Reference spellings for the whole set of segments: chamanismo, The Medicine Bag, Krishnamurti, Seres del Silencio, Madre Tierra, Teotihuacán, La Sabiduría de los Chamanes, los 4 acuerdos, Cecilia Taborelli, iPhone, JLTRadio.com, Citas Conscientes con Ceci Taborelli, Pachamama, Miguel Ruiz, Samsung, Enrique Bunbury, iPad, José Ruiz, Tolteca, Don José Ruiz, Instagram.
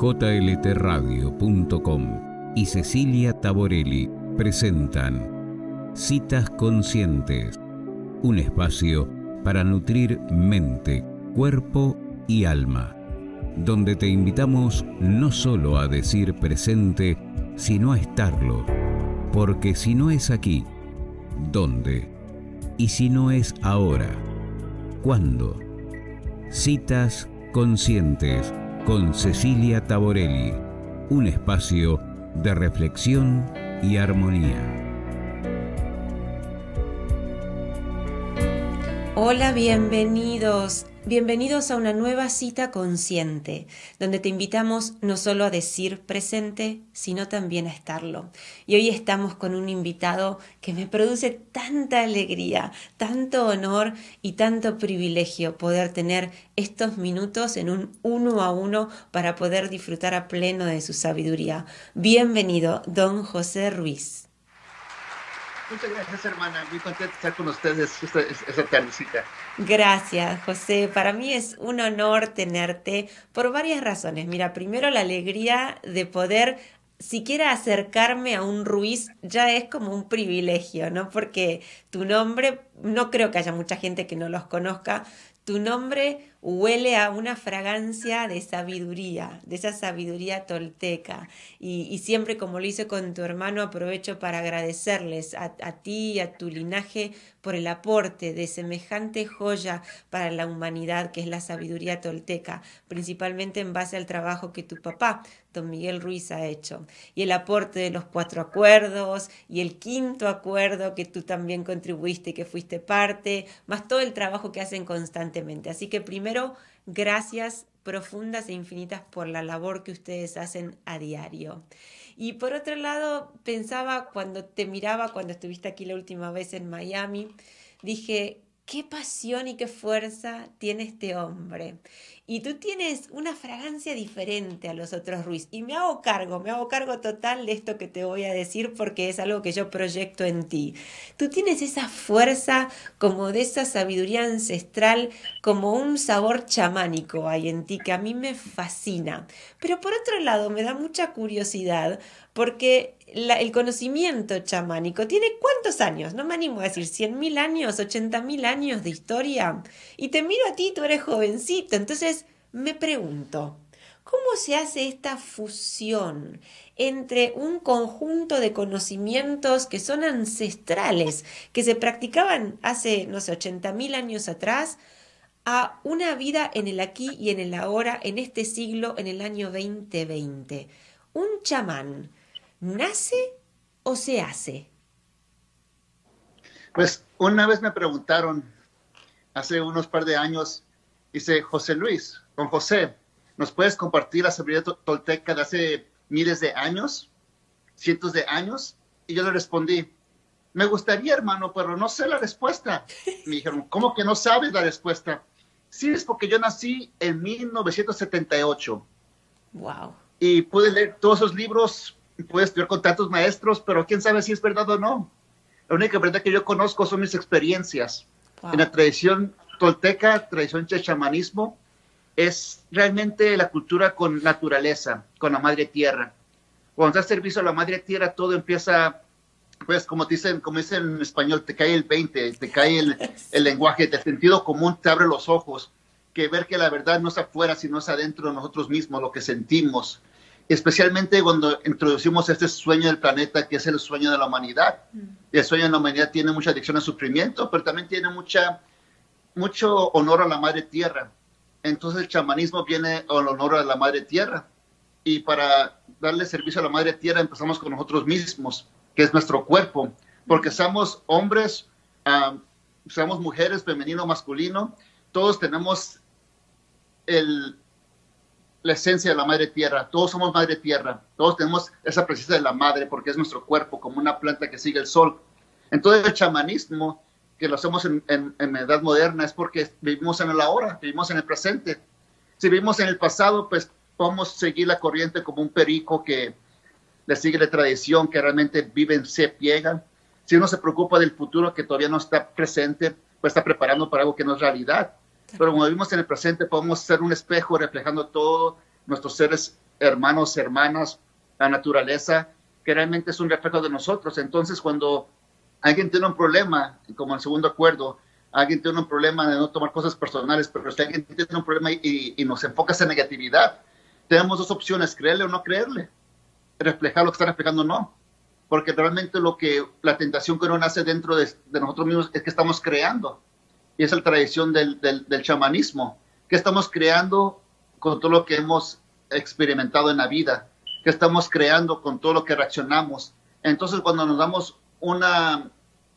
JLTRadio.com y Cecilia Taborelli presentan Citas Conscientes, un espacio para nutrir mente, cuerpo y alma, donde te invitamos no solo a decir presente, sino a estarlo, porque si no es aquí, ¿dónde? Y si no es ahora, ¿cuándo? Citas Conscientes con Cecilia Taborelli, un espacio de reflexión y armonía. Hola, bienvenidos. Bienvenidos a una nueva cita consciente, donde te invitamos no solo a decir presente, sino también a estarlo. Y hoy estamos con un invitado que me produce tanta alegría, tanto honor y tanto privilegio poder tener estos minutos en un 1 a 1 para poder disfrutar a pleno de su sabiduría. Bienvenido, don José Ruiz. Muchas gracias, hermana. Muy contenta de estar con ustedes esta tardecita. Gracias, José. Para mí es un honor tenerte por varias razones. Mira, primero la alegría de poder siquiera acercarme a un Ruiz ya es como un privilegio, ¿no? Porque tu nombre, no creo que haya mucha gente que no los conozca, tu nombre huele a una fragancia de sabiduría, de esa sabiduría tolteca. Y siempre, como lo hice con tu hermano, aprovecho para agradecerles a ti y a tu linaje por el aporte de semejante joya para la humanidad que es la sabiduría tolteca, principalmente en base al trabajo que tu papá, don Miguel Ruiz, ha hecho. Y el aporte de los 4 acuerdos y el 5.º acuerdo que tú también contribuiste y que fuiste parte, más todo el trabajo que hacen constantemente. Así que primero, gracias profundas e infinitas por la labor que ustedes hacen a diario. Y por otro lado, pensaba cuando te miraba, cuando estuviste aquí la última vez en Miami, dije, qué pasión y qué fuerza tiene este hombre. Y tú tienes una fragancia diferente a los otros Ruiz. Y me hago cargo total de esto que te voy a decir porque es algo que yo proyecto en ti. Tú tienes esa fuerza como de esa sabiduría ancestral, como un sabor chamánico hay en ti que a mí me fascina. Pero por otro lado me da mucha curiosidad porque el conocimiento chamánico tiene ¿cuántos años? No me animo a decir 100.000 años, 80.000 años de historia. Y te miro a ti, tú eres jovencito, entonces me pregunto, ¿cómo se hace esta fusión entre un conjunto de conocimientos que son ancestrales, que se practicaban hace, no sé, 80.000 años atrás, a una vida en el aquí y en el ahora, en este siglo, en el año 2020? ¿Un chamán nace o se hace? Pues una vez me preguntaron, hace unos par de años, dice, José Luis, don José, ¿nos puedes compartir la sabiduría tolteca de hace miles de años, cientos de años? Y yo le respondí, me gustaría, hermano, pero no sé la respuesta. Me dijeron, ¿cómo que no sabes la respuesta? Sí, es porque yo nací en 1978. Wow. Y pude leer todos esos libros, pude estudiar con tantos maestros, pero quién sabe si es verdad o no. La única verdad que yo conozco son mis experiencias. Wow. En la tradición tolteca, tradición de chamanismo, es realmente la cultura con naturaleza, con la madre tierra. Cuando das servicio a la madre tierra, todo empieza, pues como dicen en español, te cae el 20, te cae el lenguaje, el sentido común te abre los ojos, que ver que la verdad no es afuera, sino es adentro de nosotros mismos, lo que sentimos. Especialmente cuando introducimos este sueño del planeta, que es el sueño de la humanidad. El sueño de la humanidad tiene mucha adicción al sufrimiento, pero también tiene mucho honor a la madre tierra. Entonces el chamanismo viene al honor a la madre tierra, y para darle servicio a la madre tierra empezamos con nosotros mismos, que es nuestro cuerpo, porque somos hombres, somos mujeres, femenino, masculino, todos tenemos la esencia de la madre tierra, todos somos madre tierra, todos tenemos esa presencia de la madre, porque es nuestro cuerpo, como una planta que sigue el sol. Entonces el chamanismo, que lo hacemos en edad moderna, es porque vivimos en el ahora, vivimos en el presente. Si vivimos en el pasado, pues vamos a seguir la corriente como un perico que le sigue la tradición, que realmente viven, se pliegan. Si uno se preocupa del futuro que todavía no está presente, pues está preparando para algo que no es realidad. Pero como vivimos en el presente, podemos ser un espejo reflejando todos nuestros seres hermanos, hermanas, la naturaleza, que realmente es un reflejo de nosotros. Entonces, cuando alguien tiene un problema, como el segundo acuerdo, alguien tiene un problema de no tomar cosas personales, pero si alguien tiene un problema y nos enfoca en negatividad, tenemos dos opciones, creerle o no creerle, reflejar lo que está reflejando o no, porque realmente lo que la tentación que nos hace dentro de nosotros mismos es que estamos creando, y esa es la tradición del chamanismo, que estamos creando con todo lo que hemos experimentado en la vida, que estamos creando con todo lo que reaccionamos. Entonces, cuando nos damos una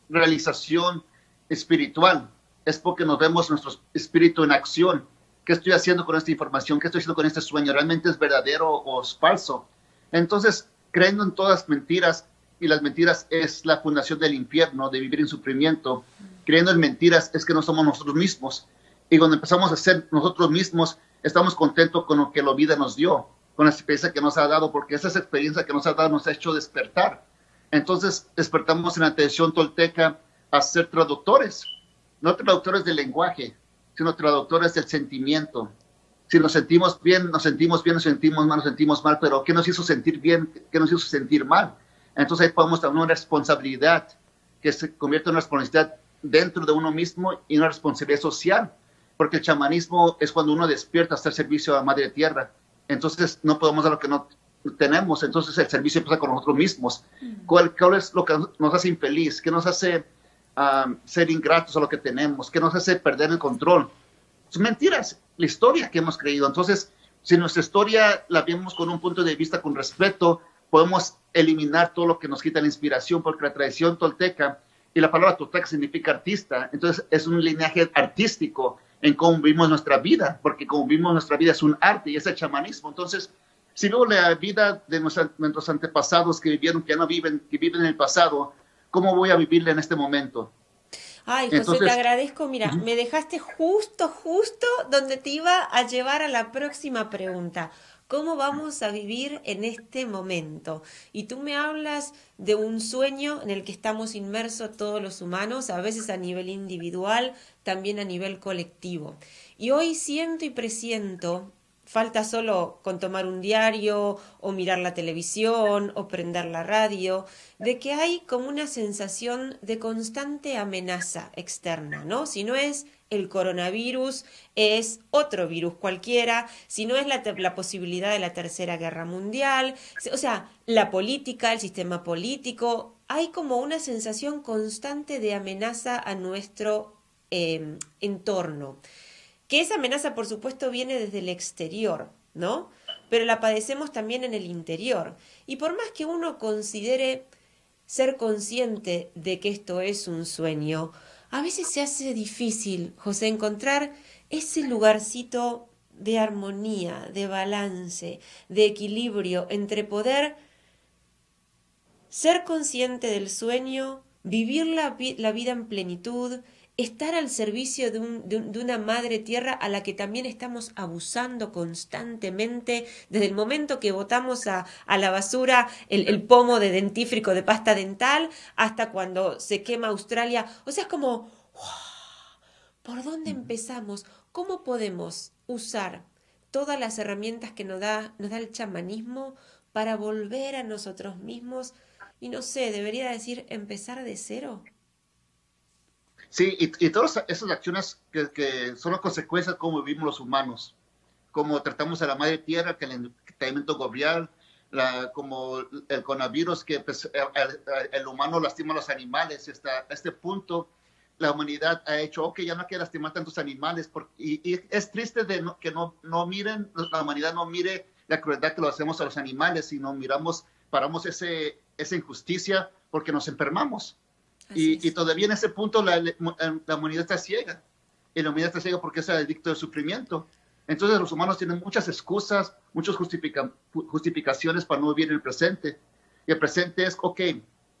realización espiritual, es porque nos vemos nuestro espíritu en acción. ¿Qué estoy haciendo con esta información? ¿Qué estoy haciendo con este sueño? ¿Realmente es verdadero o es falso? Entonces, creyendo en todas mentiras, y las mentiras es la fundación del infierno, de vivir en sufrimiento, creyendo en mentiras es que no somos nosotros mismos. Y cuando empezamos a ser nosotros mismos, estamos contentos con lo que la vida nos dio, con la experiencia que nos ha dado, porque esa experiencia que nos ha dado nos ha hecho despertar. Entonces, despertamos en la tradición tolteca a ser traductores, no traductores del lenguaje, sino traductores del sentimiento. Si nos sentimos bien, nos sentimos bien, nos sentimos mal, pero ¿qué nos hizo sentir bien? ¿Qué nos hizo sentir mal? Entonces ahí podemos tener una responsabilidad que se convierte en una responsabilidad dentro de uno mismo y una responsabilidad social, porque el chamanismo es cuando uno despierta hasta el servicio a la Madre Tierra. Entonces no podemos dar lo que no tenemos, entonces el servicio empieza con nosotros mismos. ¿Cuál es lo que nos hace infeliz? ¿Qué nos hace ser ingratos a lo que tenemos? ¿Qué nos hace perder el control? Son mentiras, la historia que hemos creído. Entonces, si nuestra historia la vemos con un punto de vista con respeto, podemos eliminar todo lo que nos quita la inspiración, porque la tradición tolteca, y la palabra tolteca significa artista, entonces es un linaje artístico en cómo vivimos nuestra vida, porque como vivimos nuestra vida es un arte y es el chamanismo. Entonces, si vemos la vida de nuestros antepasados que vivieron, que ya no viven, que viven en el pasado, ¿cómo voy a vivirla en este momento? Ay, José, entonces, te agradezco. Mira, me dejaste justo donde te iba a llevar a la próxima pregunta. ¿Cómo vamos a vivir en este momento? Y tú me hablas de un sueño en el que estamos inmersos todos los humanos, a veces a nivel individual, también a nivel colectivo. Y hoy siento y presiento, falta solo con tomar un diario o mirar la televisión o prender la radio, de que hay como una sensación de constante amenaza externa, ¿no? Si no es el coronavirus, es otro virus cualquiera, si no es la posibilidad de la Tercera Guerra Mundial, o sea, la política, el sistema político, hay como una sensación constante de amenaza a nuestro entorno. Que esa amenaza, por supuesto, viene desde el exterior, ¿no? Pero la padecemos también en el interior. Y por más que uno considere ser consciente de que esto es un sueño, a veces se hace difícil, José, encontrar ese lugarcito de armonía, de balance, de equilibrio entre poder ser consciente del sueño, vivir la vida en plenitud, estar al servicio de una Madre Tierra a la que también estamos abusando constantemente desde el momento que botamos a la basura el pomo de dentífrico de pasta dental hasta cuando se quema Australia. O sea, es como, ¿por dónde empezamos? ¿Cómo podemos usar todas las herramientas que nos da el chamanismo para volver a nosotros mismos? Y no sé, debería decir empezar de cero. Sí, y todas esas acciones que son las consecuencias de cómo vivimos los humanos, cómo tratamos a la Madre Tierra, que el entendimiento global, como el coronavirus, que pues, el humano lastima a los animales. Hasta este punto, la humanidad ha hecho, ok, ya no hay que lastimar tantos animales, porque, y es triste la humanidad no mire la crueldad que lo hacemos a los animales, sino paramos esa injusticia porque nos enfermamos. Y todavía en ese punto la humanidad está ciega. Y la humanidad está ciega porque es adicto al sufrimiento. Entonces los humanos tienen muchas excusas, muchas justificaciones para no vivir en el presente. Y el presente es, ok,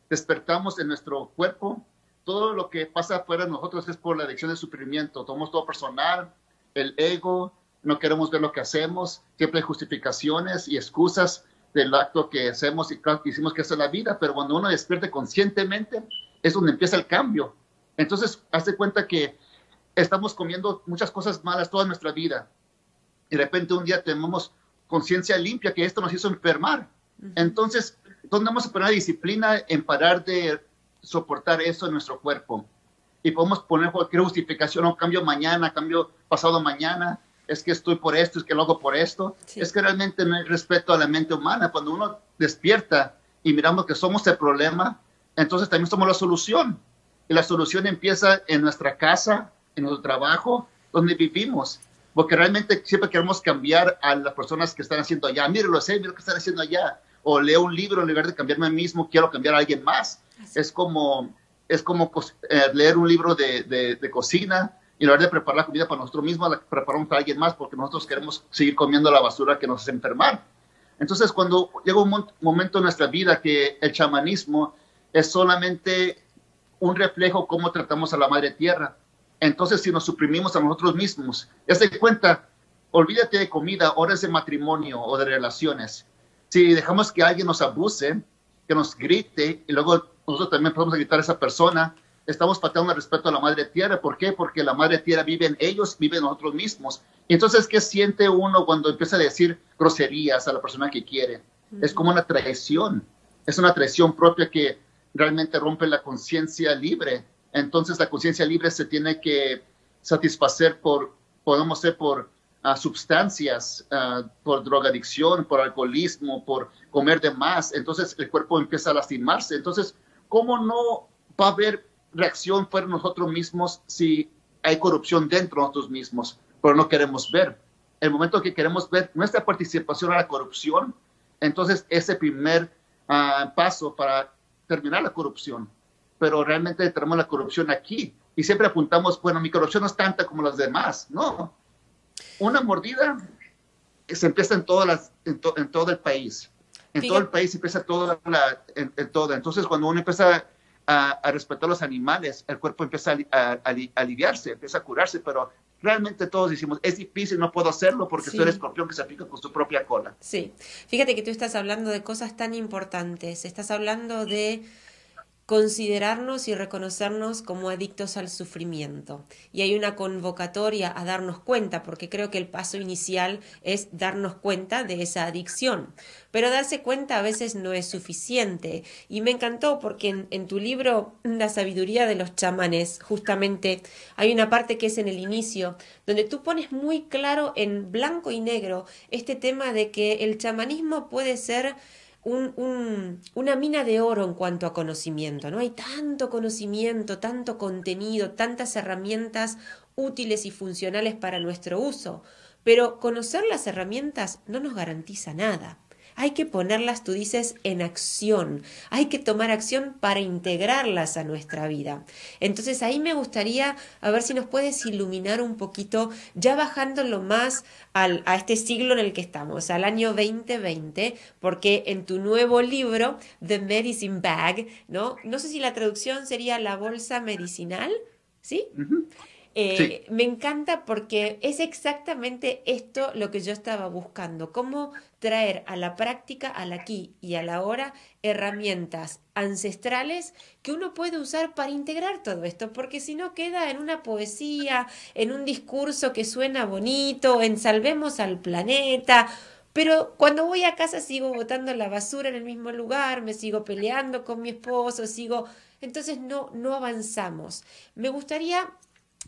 despertamos en nuestro cuerpo. Todo lo que pasa afuera de nosotros es por la adicción al sufrimiento. Tomamos todo personal, el ego, no queremos ver lo que hacemos. Siempre hay justificaciones y excusas del acto que hacemos y claro, que hicimos que es la vida. Pero cuando uno despierte conscientemente, es donde empieza el cambio. Entonces, hazte cuenta que estamos comiendo muchas cosas malas toda nuestra vida. Y de repente un día tenemos conciencia limpia, que esto nos hizo enfermar. Entonces, ¿dónde vamos a poner la disciplina en parar de soportar eso en nuestro cuerpo? Y podemos poner cualquier justificación, o cambio mañana, cambio pasado mañana, es que estoy por esto, es que lo hago por esto. Sí. Es que realmente no hay respeto a la mente humana. Cuando uno despierta y miramos que somos el problema, entonces también somos la solución. Y la solución empieza en nuestra casa, en nuestro trabajo, donde vivimos. Porque realmente siempre queremos cambiar a las personas que están haciendo allá. Mírenlo, sé, mira lo que están haciendo allá. O leo un libro, en lugar de cambiarme a mí mismo, quiero cambiar a alguien más. Así. Es como leer un libro de cocina, y en lugar de preparar la comida para nosotros mismos, la preparamos para alguien más, porque nosotros queremos seguir comiendo la basura que nos hace enfermar. Entonces, cuando llega un momento en nuestra vida que el chamanismo es solamente un reflejo cómo tratamos a la madre tierra. Entonces, si nos suprimimos a nosotros mismos, ya se cuenta, olvídate de comida, horas de matrimonio o de relaciones. Si dejamos que alguien nos abuse, que nos grite, y luego nosotros también podemos gritar a esa persona, estamos faltando el respeto a la madre tierra. ¿Por qué? Porque la madre tierra vive en ellos, vive en nosotros mismos. Y entonces, ¿qué siente uno cuando empieza a decir groserías a la persona que quiere? Es como una traición. Es una traición propia que realmente rompe la conciencia libre. Entonces, la conciencia libre se tiene que satisfacer por sustancias, por drogadicción, por alcoholismo, por comer de más. Entonces, el cuerpo empieza a lastimarse. Entonces, ¿cómo no va a haber reacción por nosotros mismos si hay corrupción dentro de nosotros mismos? Pero no queremos ver. El momento que queremos ver nuestra participación a la corrupción, entonces ese primer paso para terminar la corrupción. Pero realmente tenemos la corrupción aquí. Y siempre apuntamos, bueno, mi corrupción no es tanta como las demás. No. Una mordida se empieza en todo el país. En todo el país empieza todo. Entonces, cuando uno empieza a respetar los animales, el cuerpo empieza a aliviarse, empieza a curarse, pero realmente todos decimos, es difícil, no puedo hacerlo porque soy el escorpión que se pica con su propia cola. Sí, fíjate que tú estás hablando de cosas tan importantes, estás hablando de considerarnos y reconocernos como adictos al sufrimiento. Y hay una convocatoria a darnos cuenta, porque creo que el paso inicial es darnos cuenta de esa adicción. Pero darse cuenta a veces no es suficiente. Y me encantó porque en tu libro La Sabiduría de los Chamanes, justamente, hay una parte que es en el inicio, donde tú pones muy claro en blanco y negro este tema de que el chamanismo puede ser una mina de oro en cuanto a conocimiento, ¿no? Hay tanto conocimiento, tanto contenido, tantas herramientas útiles y funcionales para nuestro uso, pero conocer las herramientas no nos garantiza nada. Hay que ponerlas, tú dices, en acción, hay que tomar acción para integrarlas a nuestra vida. Entonces ahí me gustaría a ver si nos puedes iluminar un poquito, ya bajándolo más a este siglo en el que estamos, al año 2020, porque en tu nuevo libro, The Medicine Bag, no sé si la traducción sería la bolsa medicinal, ¿sí? Sí. Me encanta porque es exactamente esto lo que yo estaba buscando, cómo traer a la práctica, al aquí y a la ahora, herramientas ancestrales que uno puede usar para integrar todo esto, porque si no queda en una poesía, en un discurso que suena bonito, en salvemos al planeta. Pero cuando voy a casa sigo botando la basura en el mismo lugar, me sigo peleando con mi esposo, entonces no avanzamos. Me gustaría...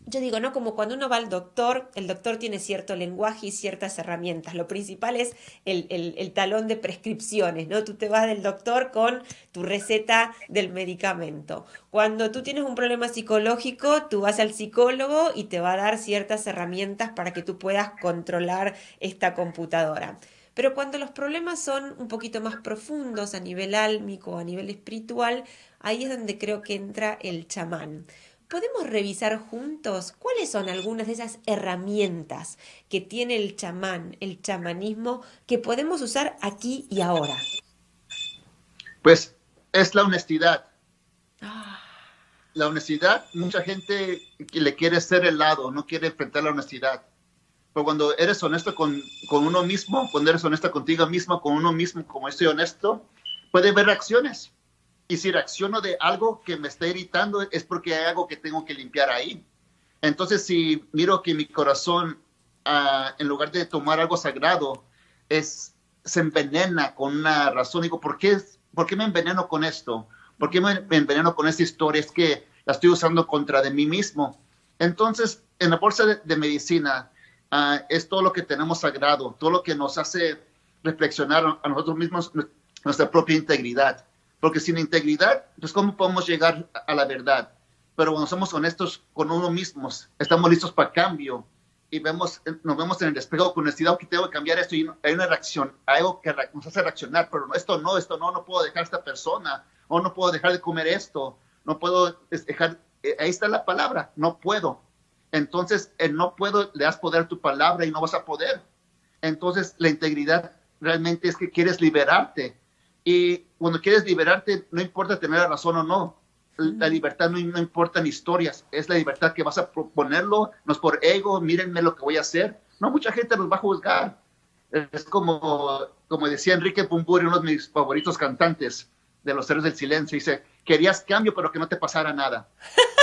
Yo digo, ¿no? Como cuando uno va al doctor, el doctor tiene cierto lenguaje y ciertas herramientas. Lo principal es el talón de prescripciones, ¿no? Tú te vas del doctor con tu receta del medicamento. Cuando tú tienes un problema psicológico, tú vas al psicólogo y te va a dar ciertas herramientas para que tú puedas controlar esta computadora. Pero cuando los problemas son un poquito más profundos a nivel álmico, a nivel espiritual, ahí es donde creo que entra el chamán. ¿Podemos revisar juntos cuáles son algunas de esas herramientas que tiene el chamán, el chamanismo, que podemos usar aquí y ahora? Pues es la honestidad. La honestidad, mucha gente le quiere ser helado, no quiere enfrentar la honestidad. Pero cuando eres honesto con uno mismo, cuando eres honesto contigo mismo, con uno mismo, como estoy honesto, puede haber reacciones. Y si reacciono de algo que me está irritando, es porque hay algo que tengo que limpiar ahí. Entonces, si miro que mi corazón, en lugar de tomar algo sagrado, se envenena con una razón. Digo, ¿por qué me enveneno con esto? ¿Por qué me enveneno con esta historia? Es que la estoy usando contra de mí mismo. Entonces, en la bolsa de medicina es todo lo que tenemos sagrado, todo lo que nos hace reflexionar a nosotros mismos, nuestra propia integridad. Porque sin integridad, pues ¿cómo podemos llegar a la verdad? Pero cuando somos honestos con uno mismos, estamos listos para cambio y nos vemos en el espejo con honestidad, que tengo que cambiar esto y hay una reacción, algo que nos hace reaccionar, pero no puedo dejar a esta persona, o no puedo dejar de comer esto, no puedo dejar, ahí está la palabra, no puedo. Entonces, el no puedo le das poder a tu palabra y no vas a poder. Entonces, la integridad realmente es que quieres liberarte. Y cuando quieres liberarte, no importa tener la razón o no. La libertad no importan historias. Es la libertad que vas a proponerlo. No es por ego, mírenme lo que voy a hacer. No, mucha gente los va a juzgar. Es como decía Enrique Bunbury, uno de mis favoritos cantantes de los Seres del Silencio. Dice, querías cambio, pero que no te pasara nada.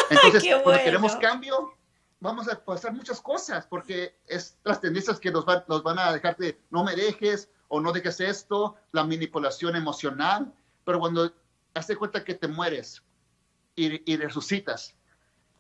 Entonces, bueno, cuando queremos cambio, vamos a pasar muchas cosas, porque es las tendencias que nos van a dejar de no me dejes o no dejes esto, la manipulación emocional, pero cuando haces cuenta que te mueres y resucitas,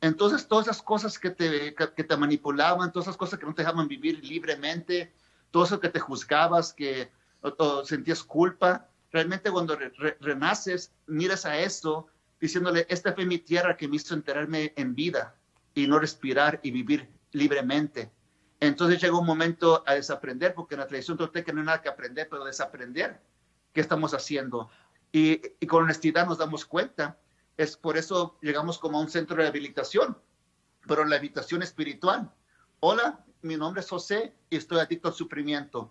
entonces todas esas cosas que te manipulaban, todas esas cosas que no te dejaban vivir libremente, todo eso que te juzgabas, que o sentías culpa, realmente cuando renaces, miras a eso, diciéndole, esta fue mi tierra que me hizo enterarme en vida, y no respirar y vivir libremente. Entonces llega un momento a desaprender, porque en la tradición tolteca no hay nada que aprender, pero desaprender qué estamos haciendo. Y con honestidad nos damos cuenta. Es por eso llegamos como a un centro de rehabilitación, pero la habitación espiritual. Hola, mi nombre es José y estoy adicto al sufrimiento.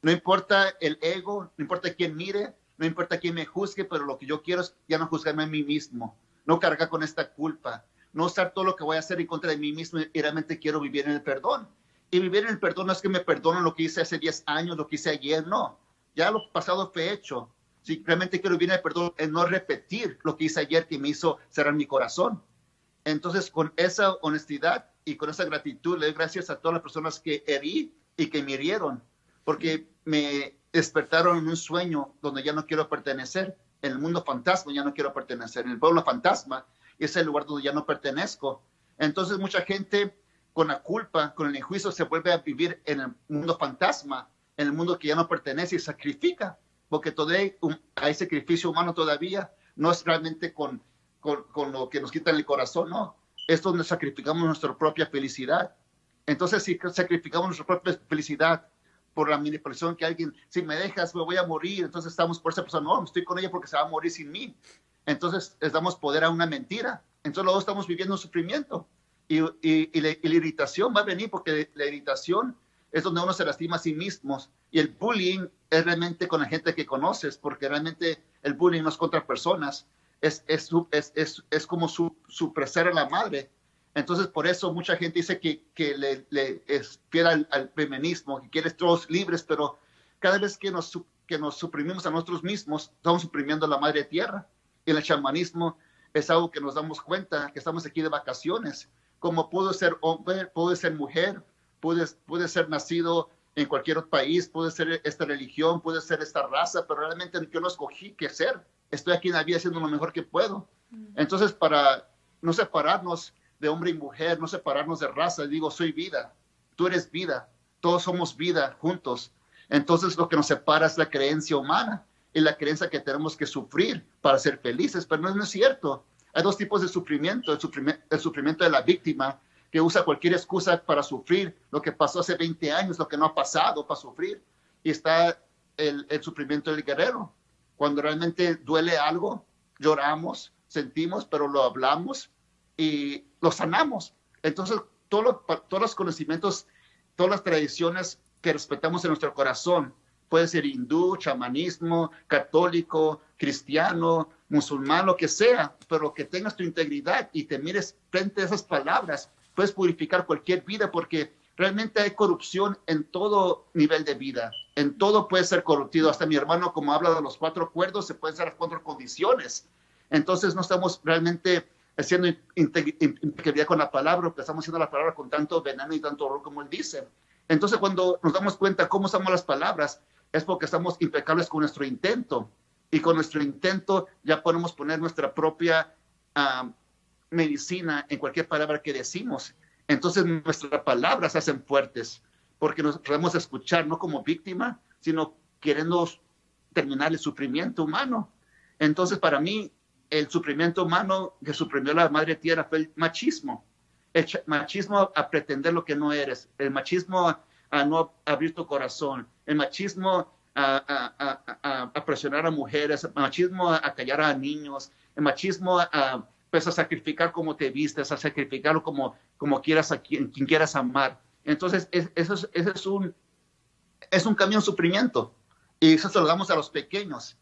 No importa el ego, no importa quién mire, no importa quién me juzgue, pero lo que yo quiero es ya no juzgarme a mí mismo, no cargar con esta culpa, no usar todo lo que voy a hacer en contra de mí mismo y realmente quiero vivir en el perdón. Y vivir en el perdón no es que me perdonen lo que hice hace 10 años, lo que hice ayer, no. Ya lo pasado fue hecho. Si realmente quiero vivir en el perdón, es no repetir lo que hice ayer que me hizo cerrar mi corazón. Entonces, con esa honestidad y con esa gratitud, le doy gracias a todas las personas que herí y que me hirieron, porque me despertaron en un sueño donde ya no quiero pertenecer. En el mundo fantasma ya no quiero pertenecer. En el pueblo fantasma es el lugar donde ya no pertenezco. Entonces mucha gente con la culpa, con el enjuicio, se vuelve a vivir en el mundo fantasma, en el mundo que ya no pertenece y sacrifica, porque todavía hay sacrificio humano todavía, no es realmente con lo que nos quitan el corazón, no, es donde sacrificamos nuestra propia felicidad. Entonces si sacrificamos nuestra propia felicidad por la manipulación que alguien, si me dejas me voy a morir, entonces estamos por esa persona, no, estoy con ella porque se va a morir sin mí. Entonces les damos poder a una mentira. Entonces luego estamos viviendo sufrimiento. Y la irritación va a venir, porque la irritación es donde uno se lastima a sí mismo. Y el bullying es realmente con la gente que conoces, porque realmente el bullying no es contra personas. Es como supresar a la madre. Entonces por eso mucha gente dice que le es fiel al feminismo, que quiere todos libres, pero cada vez que nos suprimimos a nosotros mismos, estamos suprimiendo a la madre tierra. Y el chamanismo es algo que nos damos cuenta, que estamos aquí de vacaciones. Como puedo ser hombre, puedo ser mujer, puede ser nacido en cualquier otro país, puede ser esta religión, puede ser esta raza, pero realmente yo no escogí qué ser. Estoy aquí en la vida haciendo lo mejor que puedo. Entonces, para no separarnos de hombre y mujer, no separarnos de raza, digo, soy vida, tú eres vida, todos somos vida juntos. Entonces, lo que nos separa es la creencia humana. Es la creencia que tenemos que sufrir para ser felices, pero no es cierto. Hay dos tipos de sufrimiento. El sufrimiento de la víctima, que usa cualquier excusa para sufrir, lo que pasó hace 20 años, lo que no ha pasado para sufrir. Y está el sufrimiento del guerrero. Cuando realmente duele algo, lloramos, sentimos, pero lo hablamos y lo sanamos. Entonces, todos los conocimientos, todas las tradiciones que respetamos en nuestro corazón, puede ser hindú, chamanismo, católico, cristiano, musulmán, lo que sea, pero que tengas tu integridad y te mires frente a esas palabras, puedes purificar cualquier vida, porque realmente hay corrupción en todo nivel de vida, en todo puede ser corruptido, hasta mi hermano, como habla de los 4 acuerdos, se pueden hacer las 4 condiciones. Entonces no estamos realmente haciendo integridad con la palabra, porque estamos haciendo la palabra con tanto veneno y tanto horror, como él dice. Entonces, cuando nos damos cuenta cómo usamos las palabras, es porque estamos impecables con nuestro intento. Y con nuestro intento ya podemos poner nuestra propia medicina en cualquier palabra que decimos. Entonces, nuestras palabras se hacen fuertes, porque nos podemos escuchar no como víctima, sino queriendo terminar el sufrimiento humano. Entonces, para mí, el sufrimiento humano que suprimió la madre tierra fue el machismo. El machismo a pretender lo que no eres. El machismo a no abrir tu corazón. El machismo a presionar a mujeres. El machismo a callar a niños. El machismo a sacrificar como te vistes, a sacrificarlo como quieras, a quien quieras amar. Entonces, eso es un cambio de sufrimiento. Y eso se lo damos a los pequeños.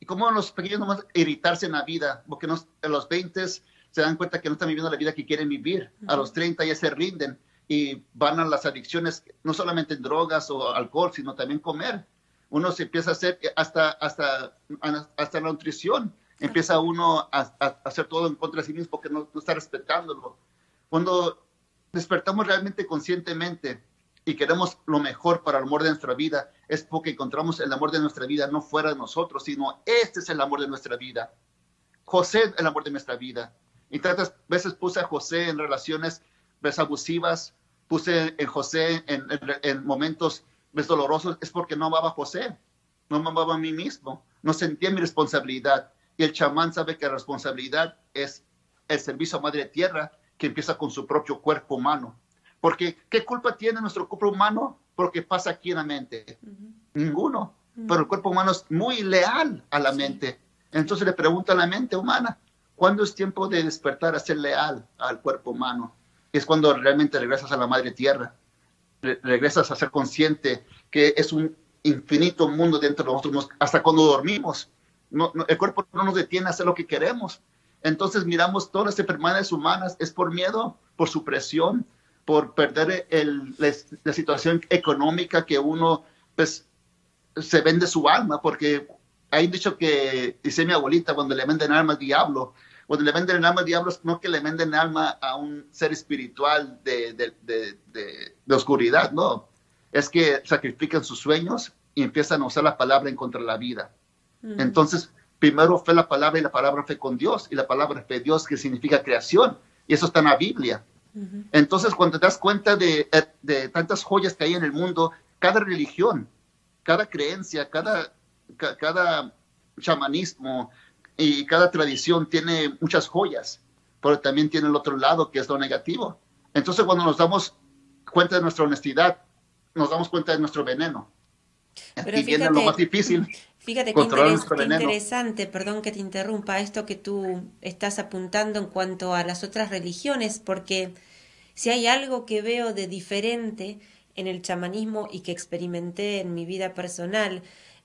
Y cómo los pequeños no van a irritarse en la vida, porque a los 20 se dan cuenta que no están viviendo la vida que quieren vivir. Uh-huh. A los 30 ya se rinden y van a las adicciones, no solamente en drogas o alcohol, sino también comer. Uno se empieza a hacer hasta la nutrición. Uh-huh. Empieza uno a hacer todo en contra de sí mismo porque no está respetándolo. Cuando despertamos realmente conscientemente y queremos lo mejor para el amor de nuestra vida, es porque encontramos el amor de nuestra vida no fuera de nosotros, sino este es el amor de nuestra vida. José es el amor de nuestra vida. Y tantas veces puse a José en relaciones abusivas, puse a José en momentos dolorosos, es porque no amaba a José, no amaba a mí mismo, no sentía mi responsabilidad. Y el chamán sabe que la responsabilidad es el servicio a Madre Tierra, que empieza con su propio cuerpo humano. Porque, ¿qué culpa tiene nuestro cuerpo humano? Porque pasa aquí en la mente. Uh-huh. Ninguno. Uh-huh. Pero el cuerpo humano es muy leal a la mente. Entonces le pregunta a la mente humana, ¿cuándo es tiempo de despertar a ser leal al cuerpo humano? Es cuando realmente regresas a la Madre Tierra. Regresas a ser consciente que es un infinito mundo dentro de nosotros. Hasta cuando dormimos. El cuerpo no nos detiene a hacer lo que queremos. Entonces miramos todas las enfermedades humanas. Es por miedo, por supresión, por perder la situación económica que uno, se vende su alma, porque hay un dicho que dice mi abuelita, cuando le venden alma al diablo, no que le venden alma a un ser espiritual de oscuridad, no, es que sacrifican sus sueños y empiezan a usar la palabra en contra de la vida. Mm. Entonces, primero fue la palabra, y la palabra fue con Dios, y la palabra fue Dios, que significa creación, y eso está en la Biblia. Entonces, cuando te das cuenta de tantas joyas que hay en el mundo, cada religión, cada creencia, cada chamanismo y cada tradición tiene muchas joyas, pero también tiene el otro lado, que es lo negativo. Entonces, cuando nos damos cuenta de nuestra honestidad, nos damos cuenta de nuestro veneno. Pero aquí viene lo más difícil. Fíjate qué interesante, perdón que te interrumpa, esto que tú estás apuntando en cuanto a las otras religiones, porque si hay algo que veo de diferente en el chamanismo y que experimenté en mi vida personal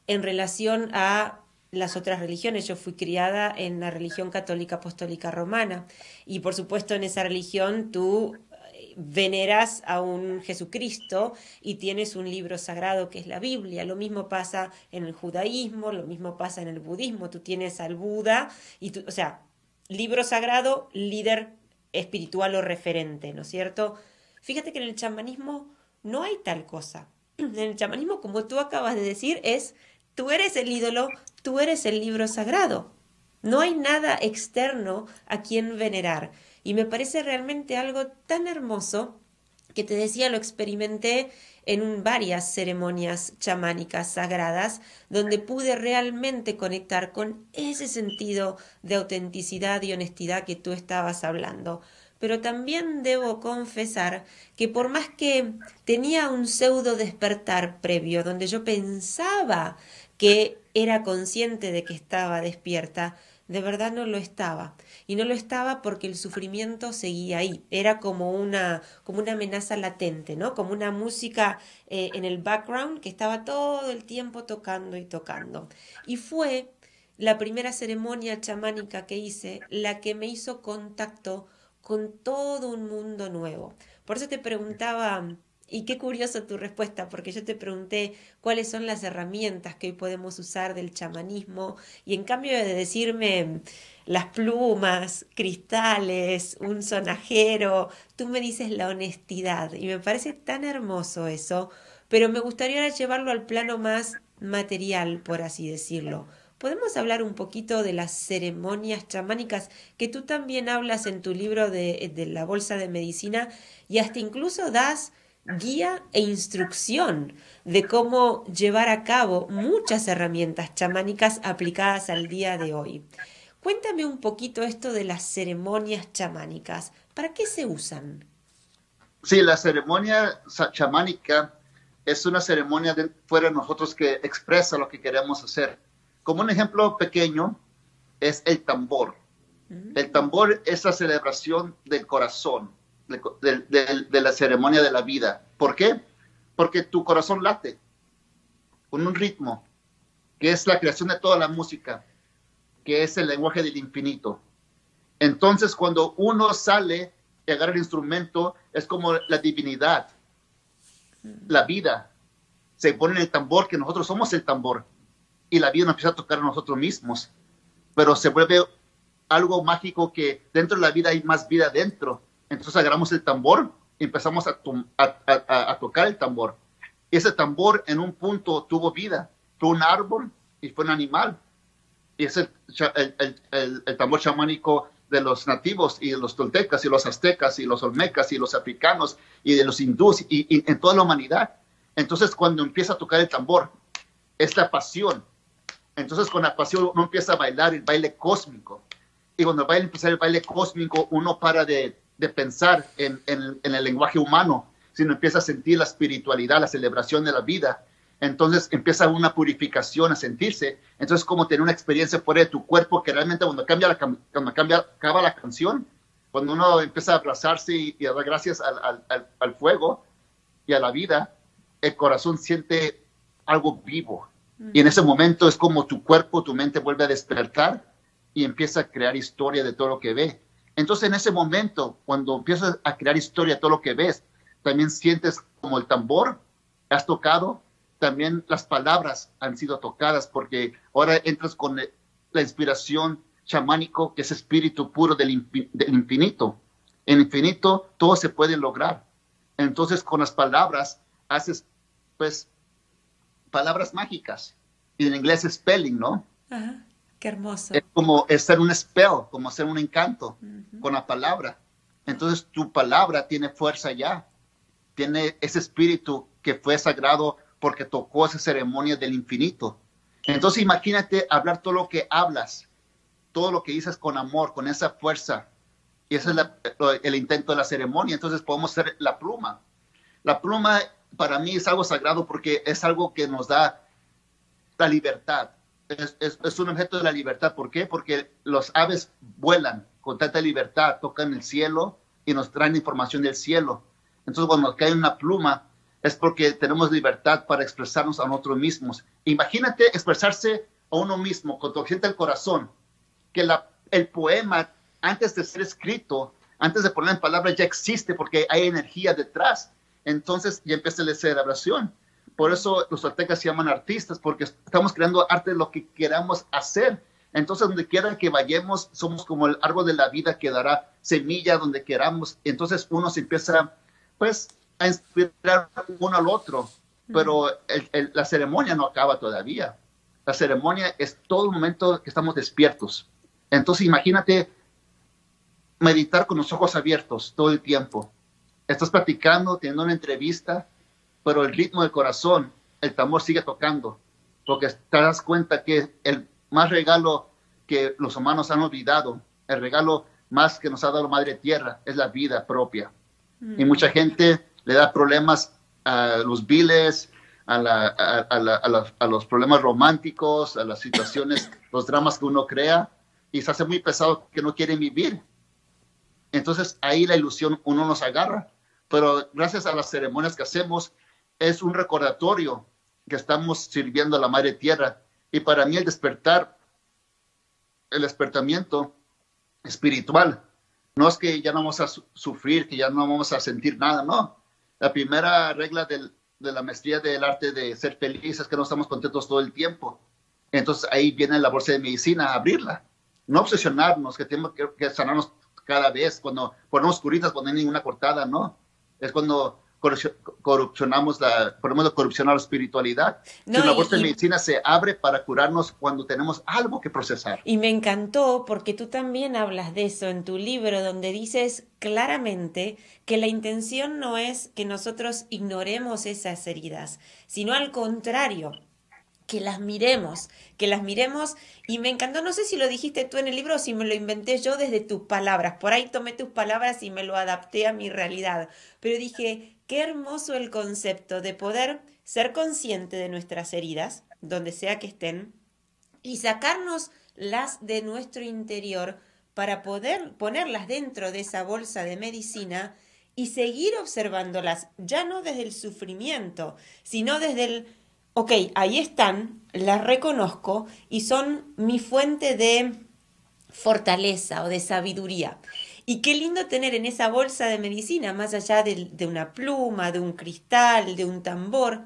en relación a las otras religiones, yo fui criada en la religión católica apostólica romana y por supuesto en esa religión tú veneras a un Jesucristo y tienes un libro sagrado que es la Biblia. Lo mismo pasa en el judaísmo, lo mismo pasa en el budismo. Tú tienes al Buda, y tú, o sea, libro sagrado, líder espiritual o referente, ¿no es cierto? Fíjate que en el chamanismo no hay tal cosa. En el chamanismo, como tú acabas de decir, es tú eres el ídolo, tú eres el libro sagrado. No hay nada externo a quien venerar. Y me parece realmente algo tan hermoso que te decía, lo experimenté en varias ceremonias chamánicas sagradas donde pude realmente conectar con ese sentido de autenticidad y honestidad que tú estabas hablando. Pero también debo confesar que por más que tenía un pseudo despertar previo donde yo pensaba que era consciente de que estaba despierta, de verdad no lo estaba. Y no lo estaba porque el sufrimiento seguía ahí. Era como una amenaza latente, ¿no? Como una música en el background que estaba todo el tiempo tocando y tocando. Y fue la primera ceremonia chamánica que hice la que me hizo contacto con todo un mundo nuevo. Por eso te preguntaba Y qué curiosa tu respuesta, porque yo te pregunté cuáles son las herramientas que hoy podemos usar del chamanismo, y en cambio de decirme las plumas, cristales, un sonajero, tú me dices la honestidad, y me parece tan hermoso eso, pero me gustaría ahora llevarlo al plano más material, por así decirlo. ¿Podemos hablar un poquito de las ceremonias chamánicas que tú también hablas en tu libro de la bolsa de medicina, y hasta incluso das guía e instrucción de cómo llevar a cabo muchas herramientas chamánicas aplicadas al día de hoy? Cuéntame un poquito esto de las ceremonias chamánicas. ¿Para qué se usan? Sí, la ceremonia chamánica es una ceremonia de fuera de nosotros que expresa lo que queremos hacer. Como un ejemplo pequeño es el tambor. El tambor es la celebración del corazón, de la ceremonia de la vida. ¿Por qué? Porque tu corazón late con un ritmo, que es la creación de toda la música, que es el lenguaje del infinito. Entonces, cuando uno sale y agarra el instrumento, es como la divinidad, la vida, se pone en el tambor, que nosotros somos el tambor, y la vida nos empieza a tocar a nosotros mismos, pero se vuelve algo mágico, que dentro de la vida hay más vida dentro. Entonces agarramos el tambor y empezamos a tocar el tambor. Ese tambor en un punto tuvo vida, fue un árbol y fue un animal. Y es el tambor chamánico de los nativos, y de los toltecas, y los aztecas, y los olmecas, y los africanos, y de los hindús, y en toda la humanidad. Entonces cuando empieza a tocar el tambor, es la pasión. Entonces con la pasión uno empieza a bailar el baile cósmico. Y cuando va a empezar el baile cósmico, uno para de pensar en el lenguaje humano, sino empieza a sentir la espiritualidad, la celebración de la vida. Entonces empieza una purificación a sentirse. Entonces como tener una experiencia fuera de tu cuerpo, que realmente cuando acaba la canción, cuando uno empieza a abrazarse y a dar gracias al fuego y a la vida, el corazón siente algo vivo. Y en ese momento es como tu cuerpo, tu mente vuelve a despertar y empieza a crear historia de todo lo que ve. Entonces, en ese momento, cuando empiezas a crear historia de todo lo que ves, también sientes como el tambor has tocado, también las palabras han sido tocadas, porque ahora entras con la inspiración chamánico, que es espíritu puro del infinito. En infinito todo se puede lograr. Entonces, con las palabras haces, pues, palabras mágicas. Y en inglés es spelling, ¿no? Ajá. Qué hermoso. Es como hacer un spell, como hacer un encanto con la palabra. Entonces tu palabra tiene fuerza ya. Tiene ese espíritu que fue sagrado porque tocó esa ceremonia del infinito. Entonces imagínate hablar todo lo que hablas, todo lo que dices con amor, con esa fuerza. Y ese es el intento de la ceremonia. Entonces podemos hacer la pluma. La pluma para mí es algo sagrado porque es algo que nos da la libertad. Es un objeto de la libertad. ¿Por qué? Porque los aves vuelan con tanta libertad, tocan el cielo y nos traen información del cielo. Entonces cuando nos cae una pluma es porque tenemos libertad para expresarnos a nosotros mismos. Imagínate expresarse a uno mismo con tu gente del corazón, que el poema, antes de ser escrito, antes de poner en palabras, ya existe porque hay energía detrás. Entonces ya empieza la celebración. Por eso los toltecas se llaman artistas, porque estamos creando arte de lo que queramos hacer. Entonces, donde quiera que vayamos, somos como el árbol de la vida que dará semilla donde queramos. Entonces, uno se empieza, pues, a inspirar uno al otro. Pero la ceremonia no acaba todavía. La ceremonia es todo el momento que estamos despiertos. Entonces, imagínate meditar con los ojos abiertos todo el tiempo. Estás platicando, teniendo una entrevista, pero el ritmo del corazón, el tambor sigue tocando, porque te das cuenta que el más regalo que los humanos han olvidado, el regalo más que nos ha dado Madre Tierra, es la vida propia. Y mucha gente le da problemas a los viles, a los problemas románticos, a las situaciones, los dramas que uno crea, y se hace muy pesado que no quieren vivir. Entonces ahí la ilusión uno nos agarra, pero gracias a las ceremonias que hacemos, es un recordatorio que estamos sirviendo a la Madre Tierra. Y para mí el despertamiento espiritual, no es que ya no vamos a sufrir, que ya no vamos a sentir nada, no. La primera regla de la maestría del arte de ser feliz es que no estamos contentos todo el tiempo. Entonces ahí viene la bolsa de medicina, abrirla. No obsesionarnos, que tenemos que sanarnos cada vez. Cuando ponemos curitas, cuando no hay ninguna cortada, no. Es cuando ponemos la corrupción a la espiritualidad. No, la bolsa de medicina se abre para curarnos cuando tenemos algo que procesar. Y me encantó porque tú también hablas de eso en tu libro, donde dices claramente que la intención no es que nosotros ignoremos esas heridas, sino al contrario, que las miremos, y me encantó, no sé si lo dijiste tú en el libro o si me lo inventé yo desde tus palabras, por ahí tomé tus palabras y me lo adapté a mi realidad, pero dije, qué hermoso el concepto de poder ser consciente de nuestras heridas, donde sea que estén, y sacarnoslas de nuestro interior para poder ponerlas dentro de esa bolsa de medicina y seguir observándolas, ya no desde el sufrimiento, sino desde el ok, ahí están, las reconozco y son mi fuente de fortaleza o de sabiduría. Y qué lindo tener en esa bolsa de medicina, más allá de una pluma, de un cristal, de un tambor,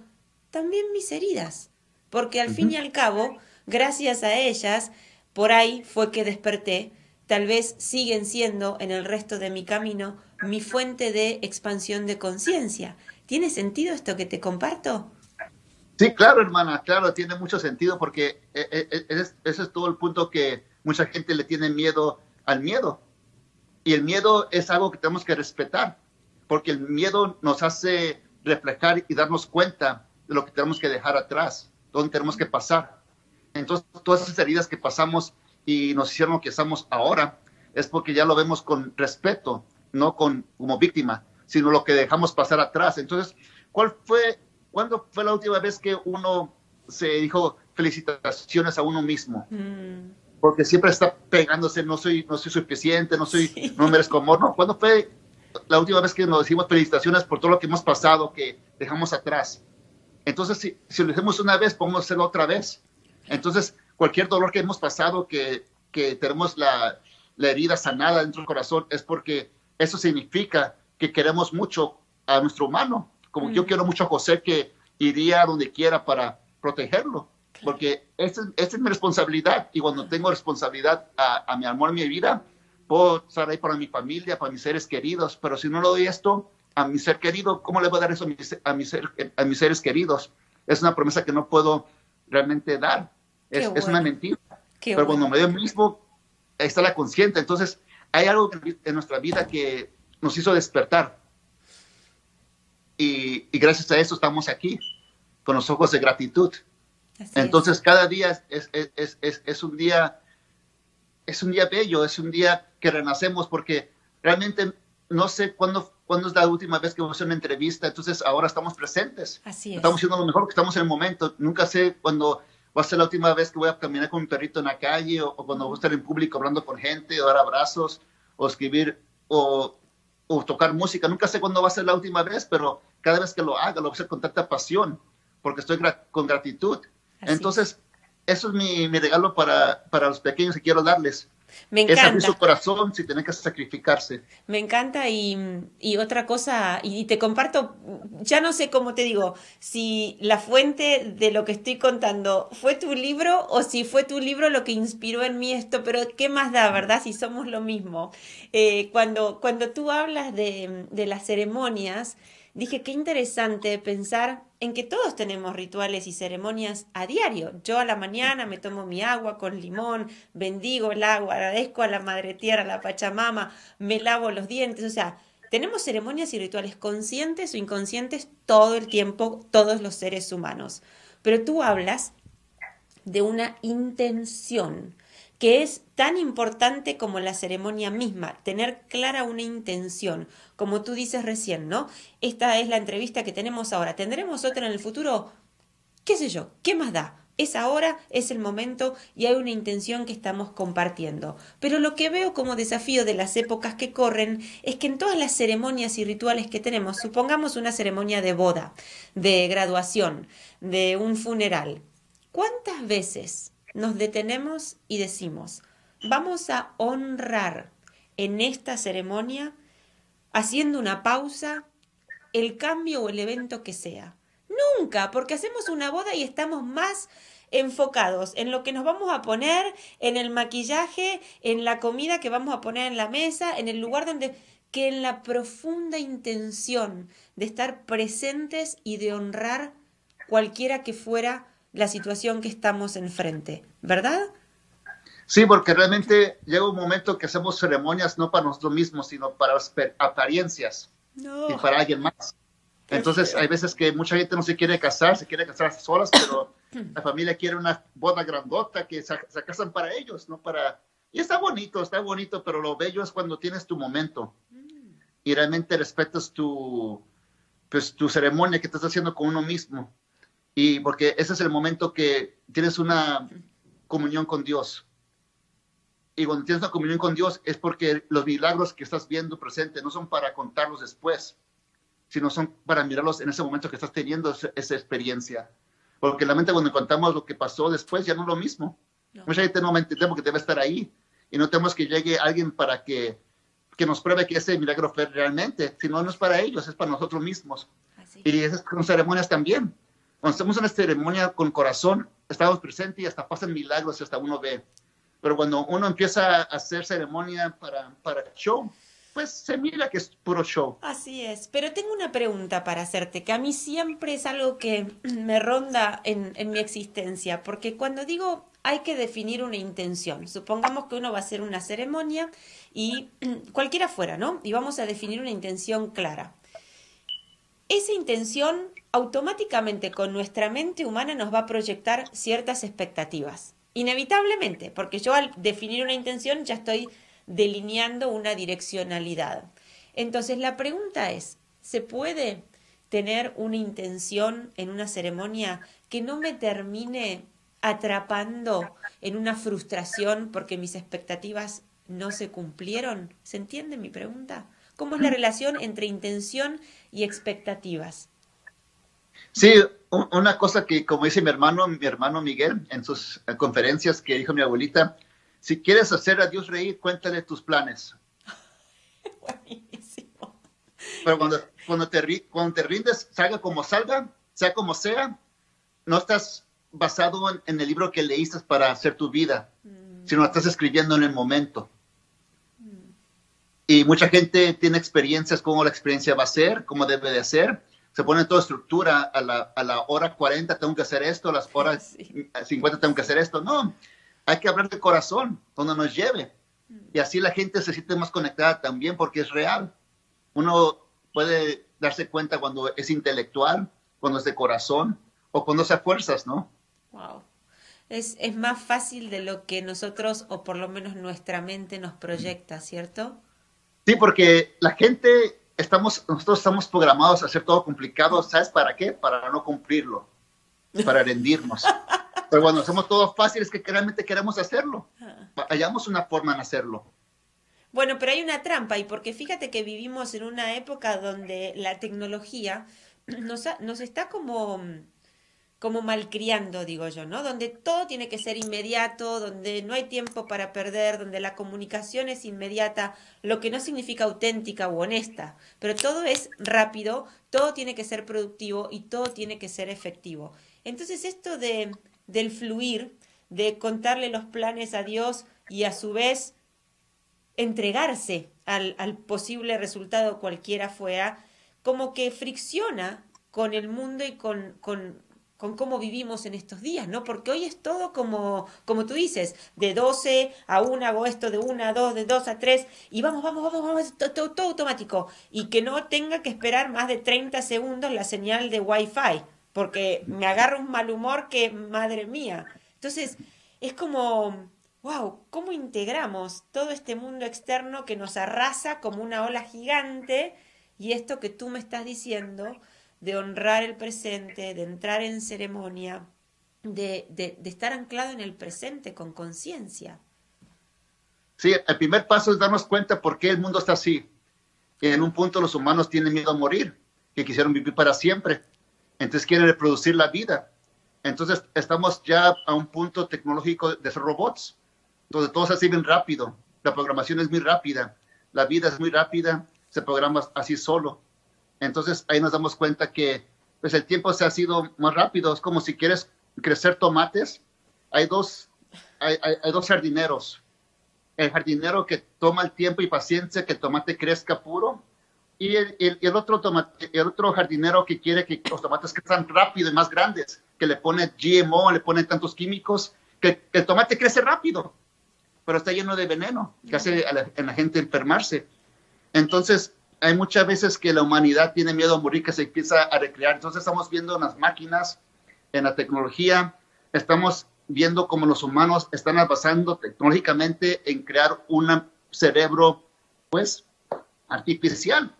también mis heridas. Porque al fin y al cabo, gracias a ellas, por ahí fue que desperté. Tal vez siguen siendo en el resto de mi camino mi fuente de expansión de conciencia. ¿Tiene sentido esto que te comparto? Sí, claro, hermana, claro, tiene mucho sentido porque ese es todo el punto que mucha gente le tiene miedo al miedo. Y el miedo es algo que tenemos que respetar porque el miedo nos hace reflejar y darnos cuenta de lo que tenemos que dejar atrás, dónde tenemos que pasar. Entonces, todas esas heridas que pasamos y nos hicieron lo que estamos ahora es porque ya lo vemos con respeto, no como víctima, sino lo que dejamos pasar atrás. Entonces, ¿Cuándo fue la última vez que uno se dijo felicitaciones a uno mismo? Porque siempre está pegándose, no soy suficiente, no merezco amor. No, ¿cuándo fue la última vez que nos decimos felicitaciones por todo lo que hemos pasado, que dejamos atrás? Entonces, si lo hacemos una vez, podemos hacerlo otra vez. Entonces, cualquier dolor que hemos pasado, que tenemos la herida sanada dentro del corazón, es porque eso significa que queremos mucho a nuestro humano. Como yo quiero mucho a José, que iría a donde quiera para protegerlo, porque esta es mi responsabilidad, y cuando tengo responsabilidad a mi amor, a mi vida, puedo estar ahí para mi familia, para mis seres queridos, pero si no le doy esto a mi ser querido, ¿cómo le voy a dar eso a mis seres queridos? Es una promesa que no puedo realmente dar, es una mentira, pero cuando me doy mismo, ahí está la consciente. Entonces hay algo en nuestra vida que nos hizo despertar. Y gracias a eso estamos aquí, con los ojos de gratitud. Entonces, cada día es un día bello, es un día que renacemos, porque realmente no sé cuándo es la última vez que vamos a hacer una entrevista, entonces ahora estamos presentes. Así es. Estamos haciendo lo mejor que estamos en el momento. Nunca sé cuándo va a ser la última vez que voy a caminar con mi perrito en la calle, o cuando voy a estar en público hablando con gente, o dar abrazos, o escribir, o tocar música. Nunca sé cuándo va a ser la última vez, pero cada vez que lo haga, lo voy a hacer con tanta pasión, porque estoy con gratitud. Así. Entonces, eso es mi regalo para los pequeños que quiero darles. Me encanta. Es abrir su corazón sin tener que sacrificarse. Me encanta, y otra cosa, y te comparto, ya no sé cómo te digo, si la fuente de lo que estoy contando fue tu libro, o si fue tu libro lo que inspiró en mí esto, pero qué más da, ¿verdad? Si somos lo mismo. Cuando tú hablas de las ceremonias, dije, qué interesante pensar en que todos tenemos rituales y ceremonias a diario. Yo a la mañana me tomo mi agua con limón, bendigo el agua, agradezco a la Madre Tierra, a la Pachamama, me lavo los dientes. O sea, tenemos ceremonias y rituales conscientes o inconscientes todo el tiempo, todos los seres humanos. Pero tú hablas de una intención que es tan importante como la ceremonia misma, tener clara una intención, como tú dices recién, ¿no? Esta es la entrevista que tenemos ahora, ¿tendremos otra en el futuro? ¿Qué sé yo? ¿Qué más da? Es ahora, es el momento y hay una intención que estamos compartiendo. Pero lo que veo como desafío de las épocas que corren es que en todas las ceremonias y rituales que tenemos, supongamos una ceremonia de boda, de graduación, de un funeral, ¿cuántas veces nos detenemos y decimos, vamos a honrar en esta ceremonia haciendo una pausa el cambio o el evento que sea. Nunca, porque hacemos una boda y estamos más enfocados en lo que nos vamos a poner, en el maquillaje, en la comida que vamos a poner en la mesa, en el lugar donde... que en la profunda intención de estar presentes y de honrar cualquiera que fuera la situación que estamos enfrente, ¿verdad? Sí, porque realmente llega un momento que hacemos ceremonias no para nosotros mismos, sino para las apariencias y para alguien más. Entonces hay veces que mucha gente no se quiere casar solas, pero la familia quiere una boda grandota que se casan para ellos, no para... Y está bonito, pero lo bello es cuando tienes tu momento y realmente respetas tu ceremonia que estás haciendo con uno mismo. Y porque ese es el momento que tienes una comunión con Dios. Y cuando tienes una comunión con Dios es porque los milagros que estás viendo presente no son para contarlos después, sino son para mirarlos en ese momento que estás teniendo esa experiencia. Porque la mente cuando contamos lo que pasó después ya no es lo mismo. No. Mucha gente no entendemos que debe estar ahí y no tenemos que llegue alguien para que nos pruebe que ese milagro fue realmente, si no, no es para ellos, es para nosotros mismos. Así. Y esas son ceremonias también. Cuando hacemos una ceremonia con corazón, estamos presentes y hasta pasan milagros, hasta uno ve. Pero cuando uno empieza a hacer ceremonia para show, pues se mira que es puro show. Así es, pero tengo una pregunta para hacerte, que a mí siempre es algo que me ronda en mi existencia, porque cuando digo... hay que definir una intención. Supongamos que uno va a hacer una ceremonia y cualquiera fuera, ¿no? Y vamos a definir una intención clara. Esa intención automáticamente con nuestra mente humana nos va a proyectar ciertas expectativas. Inevitablemente, porque yo al definir una intención ya estoy delineando una direccionalidad. Entonces la pregunta es, ¿se puede tener una intención en una ceremonia que no me termine... atrapando en una frustración porque mis expectativas no se cumplieron? ¿Se entiende mi pregunta? ¿Cómo es la relación entre intención y expectativas? Sí, una cosa que, como dice mi hermano Miguel, en sus conferencias que dijo mi abuelita, si quieres hacer a Dios reír, cuéntale tus planes. Buenísimo. Pero cuando te rindes, salga, sea como sea, no estás... basado en el libro que leíste para hacer tu vida, sino la estás escribiendo en el momento. Y mucha gente tiene experiencias, cómo la experiencia va a ser, cómo debe de ser, se pone toda estructura, a la hora 40 tengo que hacer esto, a las horas 50 tengo que hacer esto. No, hay que hablar de corazón, donde nos lleve. Y así la gente se siente más conectada también, porque es real. Uno puede darse cuenta cuando es intelectual, cuando es de corazón, o cuando se fuerzas, ¿no? Wow. Es más fácil de lo que nosotros, o por lo menos nuestra mente, nos proyecta, ¿cierto? Sí, porque la gente, nosotros estamos programados a hacer todo complicado, ¿sabes para qué? Para no cumplirlo, para rendirnos. Pero cuando hacemos todo fácil es que realmente queremos hacerlo. Hallamos una forma en hacerlo. Bueno, pero hay una trampa, y porque fíjate que vivimos en una época donde la tecnología nos está como malcriando, digo yo, ¿no? Donde todo tiene que ser inmediato, donde no hay tiempo para perder, donde la comunicación es inmediata, lo que no significa auténtica u honesta, pero todo es rápido, todo tiene que ser productivo y todo tiene que ser efectivo. Entonces esto del fluir, de contarle los planes a Dios y a su vez entregarse al posible resultado cualquiera fuera, como que fricciona con el mundo y con cómo vivimos en estos días, ¿no? Porque hoy es todo como tú dices, de 12 a 1 hago esto, de 1 a 2, de 2 a 3, y vamos, todo automático. Y que no tenga que esperar más de 30 segundos la señal de Wi-Fi, porque me agarra un mal humor que, madre mía. Entonces, es como, wow, ¿cómo integramos todo este mundo externo que nos arrasa como una ola gigante? Y esto que tú me estás diciendo... de honrar el presente, de entrar en ceremonia, de estar anclado en el presente con conciencia. Sí, el primer paso es darnos cuenta por qué el mundo está así. En un punto los humanos tienen miedo a morir, que quisieron vivir para siempre. Entonces quieren reproducir la vida. Entonces estamos ya a un punto tecnológico de ser robots, donde todo se hace bien rápido. La programación es muy rápida, la vida es muy rápida, se programa así solo. Entonces ahí nos damos cuenta que pues, el tiempo se ha sido más rápido. Es como si quieres crecer tomates, hay dos jardineros. El jardinero que toma el tiempo y paciencia que el tomate crezca puro, y el otro jardinero que quiere que los tomates crezcan rápido y más grandes, que le pone GMO, le pone tantos químicos, que el tomate crece rápido, pero está lleno de veneno, que hace a la gente enfermarse. Entonces, hay muchas veces que la humanidad tiene miedo a morir, que se empieza a recrear. Entonces, estamos viendo en las máquinas, en la tecnología, estamos viendo cómo los humanos están avanzando tecnológicamente en crear un cerebro, pues, artificial.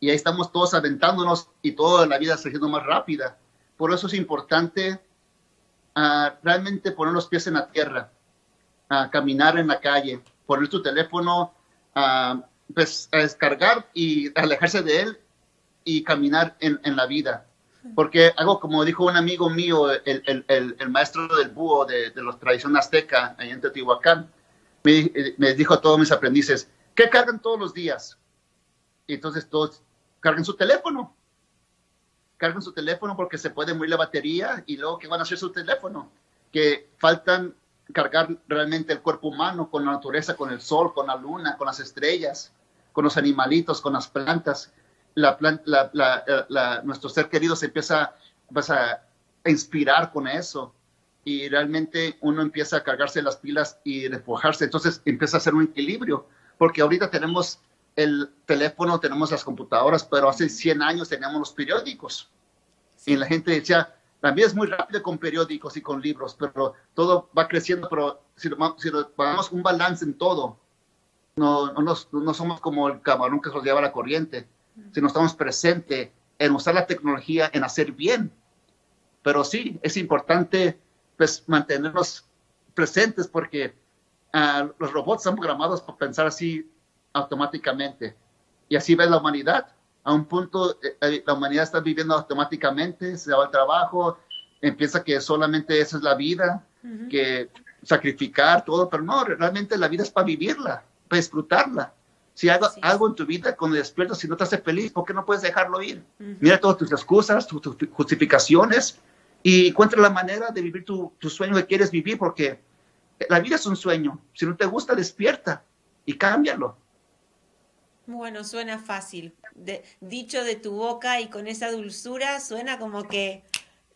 Y ahí estamos todos aventándonos y toda la vida está siendo más rápida. Por eso es importante realmente poner los pies en la tierra, caminar en la calle, poner tu teléfono pues, a descargar y alejarse de él y caminar en la vida. Porque algo como dijo un amigo mío, el maestro del búho de la tradición azteca, ahí en Teotihuacán, me dijo a todos mis aprendices, ¿qué cargan todos los días? Y entonces todos cargan su teléfono. Cargan su teléfono porque se puede morir la batería y luego, ¿qué van a hacer su teléfono? Que faltan cargar realmente el cuerpo humano con la naturaleza, con el sol, con la luna, con las estrellas, con los animalitos, con las plantas. Nuestro ser querido se empieza a inspirar con eso y realmente uno empieza a cargarse las pilas y despojarse. Entonces empieza a hacer un equilibrio, porque ahorita tenemos el teléfono, tenemos las computadoras, pero hace 100 años teníamos los periódicos. Y la gente decía, también es muy rápido con periódicos y con libros, pero todo va creciendo, pero si pagamos un balance en todo, no somos como el camarón que nos lleva la corriente. Si no estamos presentes en usar la tecnología, en hacer bien. Pero sí, es importante pues, mantenernos presentes porque los robots están programados para pensar así automáticamente. Y así ve la humanidad. A un punto, la humanidad está viviendo automáticamente, se va al trabajo, empieza que solamente esa es la vida, que sacrificar todo, pero no, realmente la vida es para vivirla, para disfrutarla. Si hay algo en tu vida, cuando despiertas, si no te hace feliz, ¿por qué no puedes dejarlo ir? Mira todas tus excusas, tus justificaciones y encuentra la manera de vivir tu sueño que quieres vivir, porque la vida es un sueño. Si no te gusta, despierta y cámbialo. Bueno, suena fácil. Dicho de tu boca y con esa dulzura, suena como que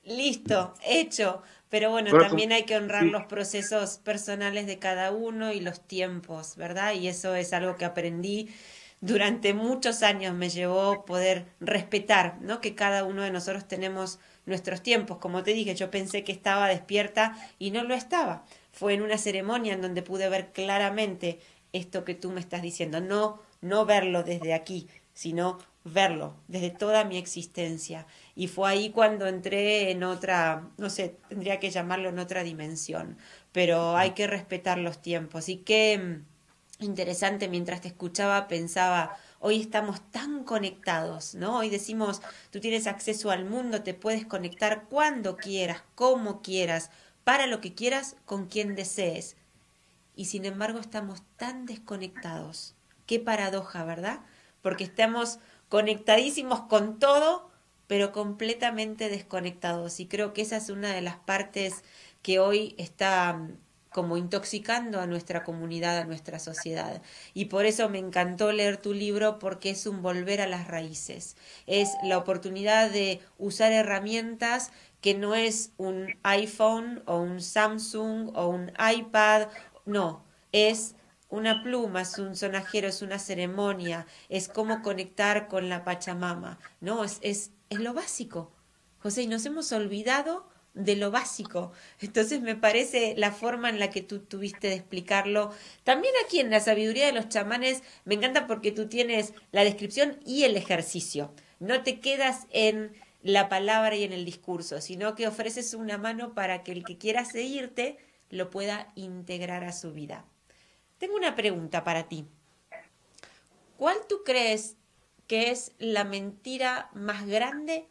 listo, hecho. Pero bueno, también hay que honrar los procesos personales de cada uno y los tiempos, ¿verdad? Y eso es algo que aprendí durante muchos años, me llevó poder respetar, ¿no? Que cada uno de nosotros tenemos nuestros tiempos. Como te dije, yo pensé que estaba despierta y no lo estaba. Fue en una ceremonia en donde pude ver claramente esto que tú me estás diciendo. No verlo desde aquí, sino verlo desde toda mi existencia. Y fue ahí cuando entré en otra, no sé, tendría que llamarlo en otra dimensión, pero hay que respetar los tiempos. Y qué interesante, mientras te escuchaba pensaba, hoy estamos tan conectados, ¿no? Hoy decimos, tú tienes acceso al mundo, te puedes conectar cuando quieras, como quieras, para lo que quieras, con quien desees. Y sin embargo estamos tan desconectados. Qué paradoja, ¿verdad? Porque estamos conectadísimos con todo, pero completamente desconectados. Y creo que esa es una de las partes que hoy está como intoxicando a nuestra comunidad, a nuestra sociedad. Y por eso me encantó leer tu libro, porque es un volver a las raíces. Es la oportunidad de usar herramientas que no es un iPhone o un Samsung o un iPad. No, es una pluma, es un sonajero, es una ceremonia, es cómo conectar con la Pachamama, ¿no? Es lo básico, José, y nos hemos olvidado de lo básico. Entonces me parece la forma en la que tú tuviste de explicarlo. También aquí en La Sabiduría de los Chamanes me encanta porque tú tienes la descripción y el ejercicio. No te quedas en la palabra y en el discurso, sino que ofreces una mano para que el que quiera seguirte lo pueda integrar a su vida. Tengo una pregunta para ti. ¿Cuál tú crees que es la mentira más grande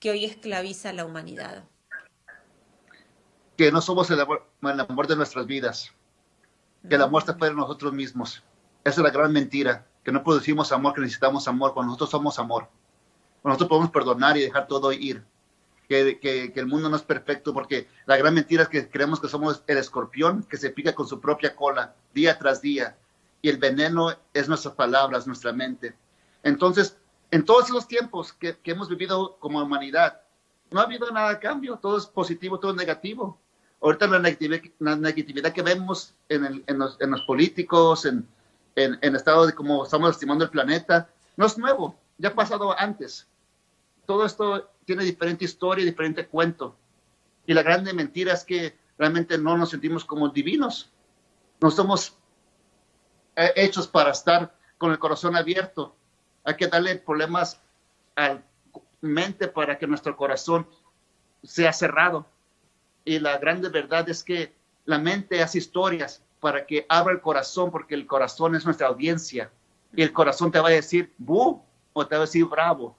que hoy esclaviza a la humanidad? Que no somos el amor de nuestras vidas. Que el amor está para nosotros mismos. Esa es la gran mentira. Que no producimos amor, que necesitamos amor. Cuando nosotros somos amor. nosotros podemos perdonar y dejar todo ir. Que el mundo no es perfecto, porque la gran mentira es que creemos que somos el escorpión que se pica con su propia cola día tras día, y el veneno es nuestras palabras, nuestra mente. Entonces, en todos los tiempos que hemos vivido como humanidad, no ha habido nada de cambio, todo es positivo, todo es negativo. Ahorita la negatividad que vemos en los políticos, en el estado de cómo estamos lastimando el planeta, no es nuevo, ya ha pasado antes. Todo esto tiene diferente historia, diferente cuento. Y la grande mentira es que realmente no nos sentimos como divinos. No somos hechos para estar con el corazón abierto. Hay que darle problemas a la mente para que nuestro corazón sea cerrado. Y la grande verdad es que la mente hace historias para que abra el corazón, porque el corazón es nuestra audiencia. Y el corazón te va a decir, ¡bu! O te va a decir, ¡bravo!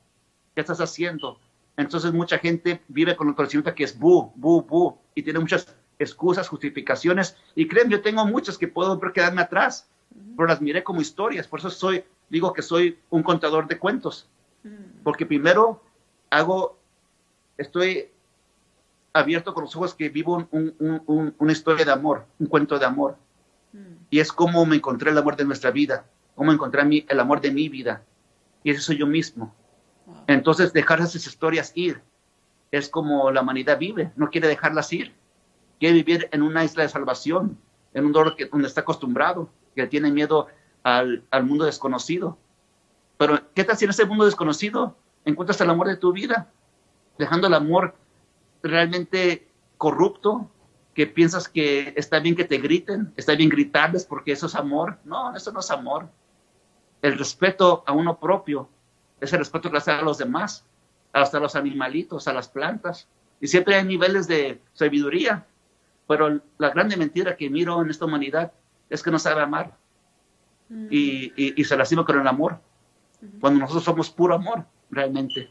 ¿Qué estás haciendo? Entonces mucha gente vive con el conocimiento que es bu, bu, bu, y tiene muchas excusas, justificaciones, y creen, yo tengo muchas que puedo quedarme atrás, pero las miré como historias, por eso digo que soy un contador de cuentos, porque primero estoy abierto con los ojos que vivo una historia de amor, un cuento de amor, y es como me encontré el amor de nuestra vida, cómo encontré el amor de mi vida, y eso soy yo mismo. Entonces, dejar esas historias ir es como la humanidad vive, no quiere dejarlas ir, quiere vivir en una isla de salvación, en un dolor donde está acostumbrado, que tiene miedo al mundo desconocido. Pero, ¿qué tal si en ese mundo desconocido encuentras el amor de tu vida? Dejando el amor realmente corrupto, que piensas que está bien que te griten, está bien gritarles porque eso es amor. No, eso no es amor. El respeto a uno propio es el respeto que hace a los demás, hasta a los animalitos, a las plantas. Y siempre hay niveles de sabiduría. Pero la grande mentira que miro en esta humanidad es que no sabe amar. Y se lastima con el amor. Cuando nosotros somos puro amor, realmente.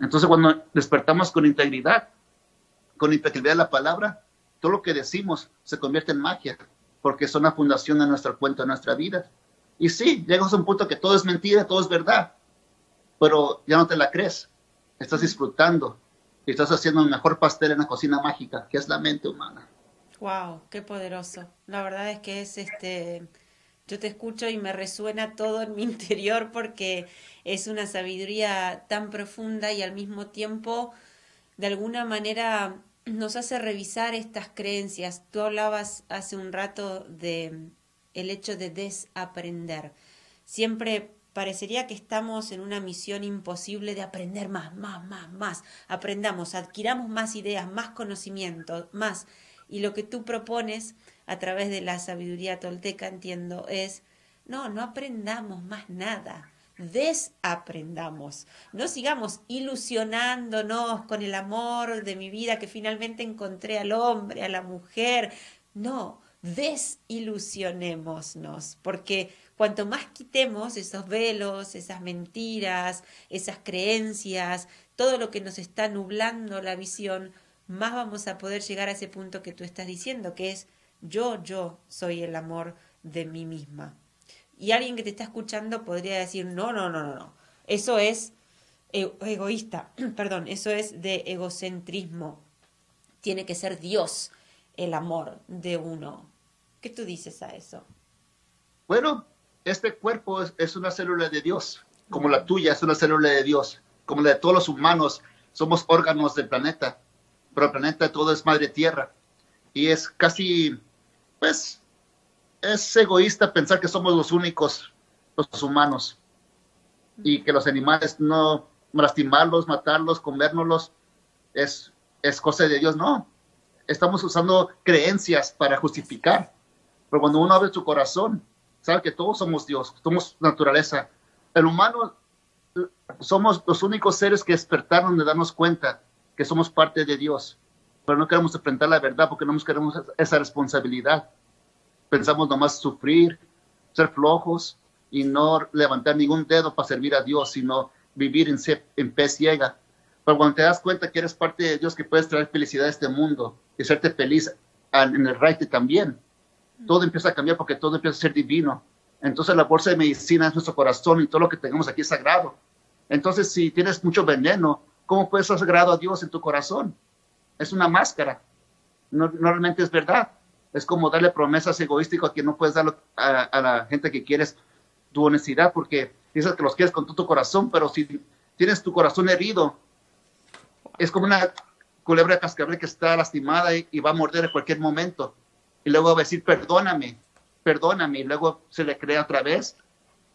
Entonces, cuando despertamos con integridad de la palabra, todo lo que decimos se convierte en magia, porque es una fundación de nuestro cuento, de nuestra vida. Y sí, llegamos a un punto que todo es mentira, todo es verdad, pero ya no te la crees, estás disfrutando y estás haciendo el mejor pastel en la cocina mágica, que es la mente humana. ¡Wow! ¡Qué poderoso! La verdad es que es yo te escucho y me resuena todo en mi interior, porque es una sabiduría tan profunda y al mismo tiempo, de alguna manera, nos hace revisar estas creencias. Tú hablabas hace un rato de el hecho de desaprender. Siempre parecería que estamos en una misión imposible de aprender más, más, más, más. Aprendamos, adquiramos más ideas, más conocimiento, más. Y lo que tú propones a través de la sabiduría tolteca, entiendo, es no aprendamos más nada. Desaprendamos. No sigamos ilusionándonos con el amor de mi vida, que finalmente encontré al hombre, a la mujer. No, desilusionémonos, porque cuanto más quitemos esos velos, esas mentiras, esas creencias, todo lo que nos está nublando la visión, más vamos a poder llegar a ese punto que tú estás diciendo, que es yo soy el amor de mí misma. Y alguien que te está escuchando podría decir, no, eso es egoísta, perdón, eso es de egocentrismo. Tiene que ser Dios el amor de uno. ¿Qué tú dices a eso? Bueno, este cuerpo es una célula de Dios, como la tuya es una célula de Dios, como la de todos los humanos, somos órganos del planeta, pero el planeta todo es madre tierra, y es casi, pues, es egoísta pensar que somos los únicos, los humanos, y que los animales no lastimarlos, matarlos, comérnoslos, es cosa de Dios, no. Estamos usando creencias para justificar, pero cuando uno abre su corazón, sabe que todos somos Dios, somos naturaleza. El humano, somos los únicos seres que despertaron de darnos cuenta que somos parte de Dios, pero no queremos enfrentar la verdad porque no nos queremos esa responsabilidad. Pensamos nomás sufrir, ser flojos y no levantar ningún dedo para servir a Dios, sino vivir en fe ciega. Pero cuando te das cuenta que eres parte de Dios, que puedes traer felicidad a este mundo y serte feliz en el raite también, todo empieza a cambiar porque todo empieza a ser divino. Entonces la bolsa de medicina es nuestro corazón y todo lo que tengamos aquí es sagrado. Entonces, si tienes mucho veneno, ¿cómo puedes hacer agrado a Dios en tu corazón? Es una máscara. No realmente es verdad. Es como darle promesas egoísticas que no puedes dar a la gente que quieres tu honestidad, porque dices que los quieres con todo tu corazón, pero si tienes tu corazón herido, es como una culebra cascabel que está lastimada y va a morder en cualquier momento. Y luego va a decir, perdóname, perdóname. Y luego se le crea otra vez.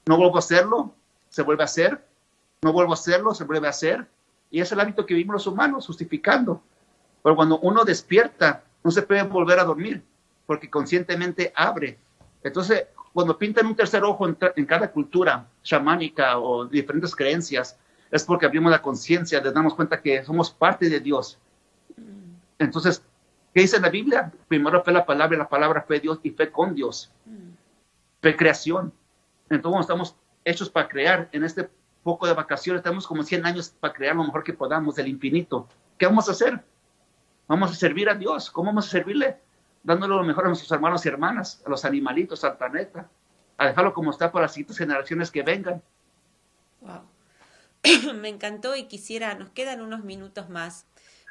No vuelvo a hacerlo, se vuelve a hacer. No vuelvo a hacerlo, se vuelve a hacer. Y es el hábito que vivimos los humanos, justificando. Pero cuando uno despierta, no se puede volver a dormir, porque conscientemente abre. Entonces, cuando pintan un tercer ojo en cada cultura chamánica o diferentes creencias, es porque abrimos la conciencia, les damos cuenta que somos parte de Dios. Entonces, ¿qué dice la Biblia? Primero fue la palabra fue Dios y fue con Dios. Fue creación. Entonces, estamos hechos para crear. En este poco de vacaciones tenemos como 100 años para crear lo mejor que podamos del infinito. ¿Qué vamos a hacer? Vamos a servir a Dios. ¿Cómo vamos a servirle? Dándole lo mejor a nuestros hermanos y hermanas, a los animalitos, al planeta, a dejarlo como está para las siguientes generaciones que vengan. Wow. Me encantó y quisiera, nos quedan unos minutos más,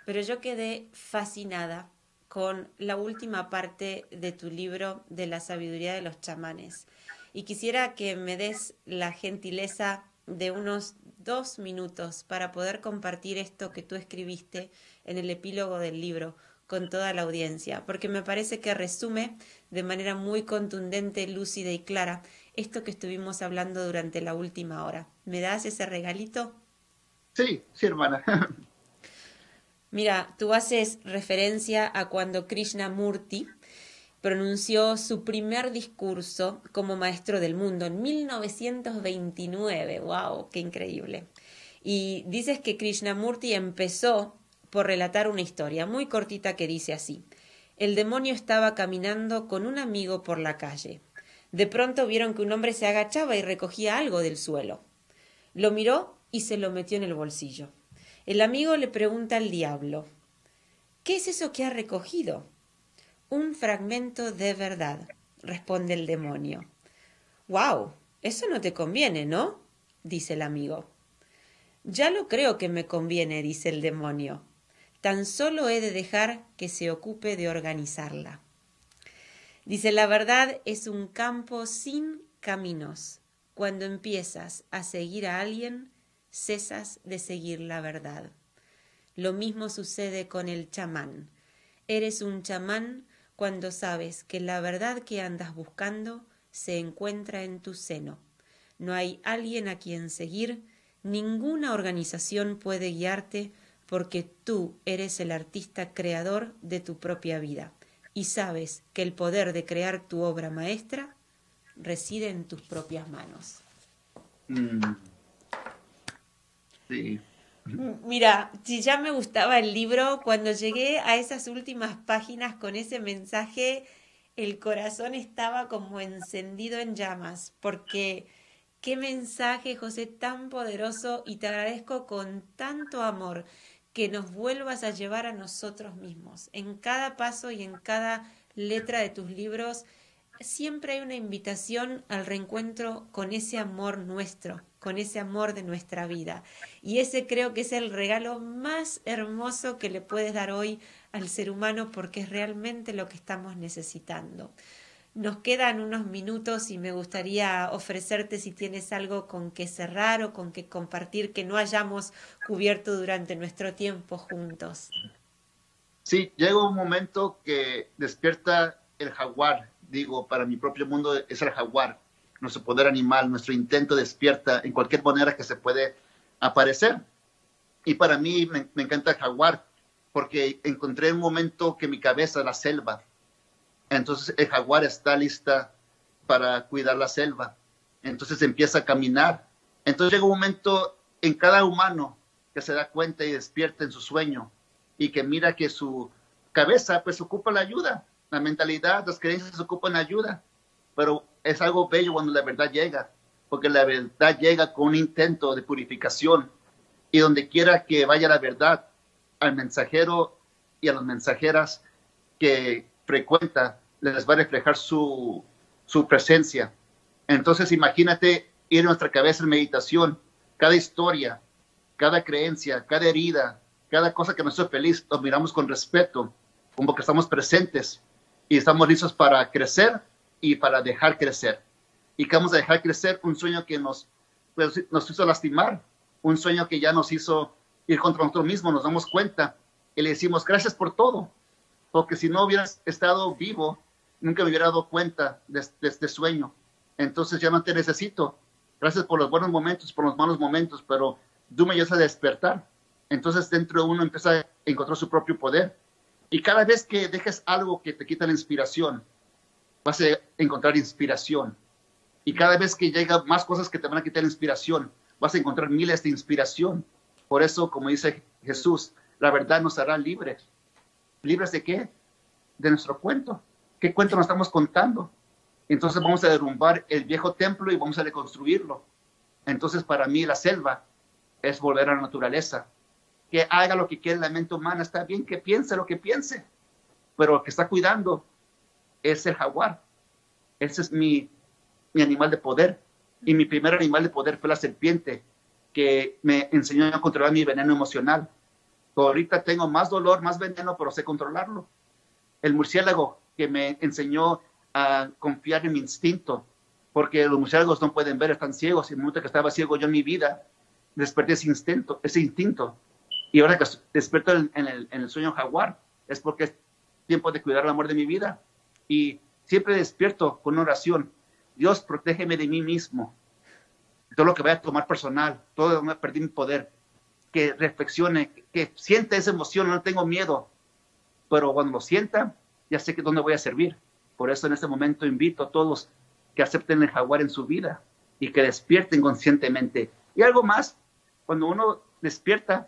pero yo quedé fascinada con la última parte de tu libro de la sabiduría de los chamanes. Y quisiera que me des la gentileza de unos 2 minutos para poder compartir esto que tú escribiste en el epílogo del libro con toda la audiencia, porque me parece que resume de manera muy contundente, lúcida y clara esto que estuvimos hablando durante la última hora. ¿Me das ese regalito? Sí, sí, hermana. Mira, tú haces referencia a cuando Krishnamurti pronunció su primer discurso como maestro del mundo en 1929. ¡Wow! ¡Qué increíble! Y dices que Krishnamurti empezó por relatar una historia muy cortita que dice así. El demonio estaba caminando con un amigo por la calle. De pronto vieron que un hombre se agachaba y recogía algo del suelo. Lo miró y se lo metió en el bolsillo. El amigo le pregunta al diablo, ¿qué es eso que ha recogido? Un fragmento de verdad, responde el demonio. ¡Wow! Eso no te conviene, ¿no?, dice el amigo. Ya lo creo que me conviene, dice el demonio. Tan solo he de dejar que se ocupe de organizarla. Dice, la verdad es un campo sin caminos. Cuando empiezas a seguir a alguien, cesas de seguir la verdad. Lo mismo sucede con el chamán. Eres un chamán cuando sabes que la verdad que andas buscando se encuentra en tu seno. No hay alguien a quien seguir, ninguna organización puede guiarte porque tú eres el artista creador de tu propia vida y sabes que el poder de crear tu obra maestra reside en tus propias manos. Sí. Mira, si ya me gustaba el libro, cuando llegué a esas últimas páginas con ese mensaje, el corazón estaba como encendido en llamas, porque qué mensaje, José, tan poderoso, y te agradezco con tanto amor que nos vuelvas a llevar a nosotros mismos. En cada paso y en cada letra de tus libros siempre hay una invitación al reencuentro con ese amor nuestro, con ese amor de nuestra vida. Y ese creo que es el regalo más hermoso que le puedes dar hoy al ser humano, porque es realmente lo que estamos necesitando. Nos quedan unos minutos y me gustaría ofrecerte si tienes algo con que cerrar o con que compartir que no hayamos cubierto durante nuestro tiempo juntos. Sí, llega un momento que despierta el jaguar. Digo, para mi propio mundo es el jaguar, nuestro poder animal, nuestro intento despierta en cualquier manera que se puede aparecer. Y para mí me encanta el jaguar porque encontré un momento que mi cabeza, la selva, entonces el jaguar está lista para cuidar la selva, entonces empieza a caminar. Entonces llega un momento en cada humano que se da cuenta y despierta en su sueño y que mira que su cabeza pues ocupa la ayuda. La mentalidad, las creencias ocupan ayuda, pero es algo bello cuando la verdad llega, porque la verdad llega con un intento de purificación, y donde quiera que vaya la verdad, al mensajero y a las mensajeras que frecuenta, les va a reflejar su presencia. Entonces imagínate ir a nuestra cabeza en meditación cada historia, cada creencia, cada herida, cada cosa que nos hace feliz, los miramos con respeto, como que estamos presentes y estamos listos para crecer y para dejar crecer. Y que vamos a dejar crecer un sueño que nos hizo lastimar, un sueño que ya nos hizo ir contra nosotros mismos, nos damos cuenta y le decimos gracias por todo, porque si no hubieras estado vivo, nunca me hubiera dado cuenta de este sueño. Entonces ya no te necesito. Gracias por los buenos momentos, por los malos momentos, pero tú me ayudas a despertar. Entonces dentro de uno empieza a encontrar su propio poder. Y cada vez que dejes algo que te quita la inspiración, vas a encontrar inspiración. Y cada vez que llegan más cosas que te van a quitar la inspiración, vas a encontrar miles de inspiración. Por eso, como dice Jesús, la verdad nos hará libres. ¿Libres de qué? De nuestro cuento. ¿Qué cuento nos estamos contando? Entonces vamos a derrumbar el viejo templo y vamos a reconstruirlo. Entonces para mí la selva es volver a la naturaleza. Que haga lo que quiera la mente humana, está bien que piense lo que piense, pero el que está cuidando es el jaguar. Ese es mi animal de poder. Y mi primer animal de poder fue la serpiente, que me enseñó a controlar mi veneno emocional. Ahorita tengo más dolor, más veneno, pero sé controlarlo. El murciélago, que me enseñó a confiar en mi instinto, porque los murciélagos no pueden ver, están ciegos, y en el momento que estaba ciego yo en mi vida, desperté ese instinto. Y ahora que despierto en el sueño jaguar, es porque es tiempo de cuidar el amor de mi vida. Y siempre despierto con una oración: Dios, protégeme de mí mismo, todo lo que vaya a tomar personal, todo lo que me perdí mi poder, que reflexione, que sienta esa emoción, no tengo miedo, pero cuando lo sienta, ya sé que dónde voy a servir. Por eso en este momento invito a todos que acepten el jaguar en su vida y que despierten conscientemente. Y algo más, cuando uno despierta,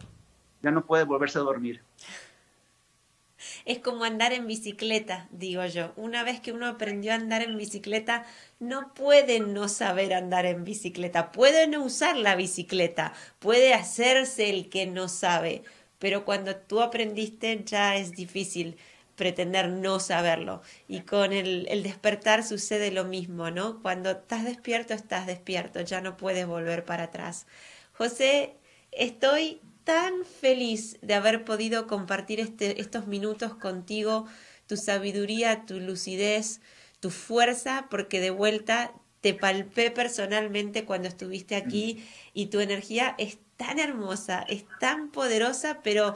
ya no puede volverse a dormir. Es como andar en bicicleta, digo yo. Una vez que uno aprendió a andar en bicicleta, no puede no saber andar en bicicleta. Puede no usar la bicicleta, puede hacerse el que no sabe. Pero cuando tú aprendiste ya es difícil pretender no saberlo. Y con el despertar sucede lo mismo, ¿no? Cuando estás despierto, ya no puedes volver para atrás. José, estoy tan feliz de haber podido compartir estos minutos contigo, tu sabiduría, tu lucidez, tu fuerza, porque de vuelta te palpé personalmente cuando estuviste aquí y tu energía es tan hermosa, es tan poderosa, pero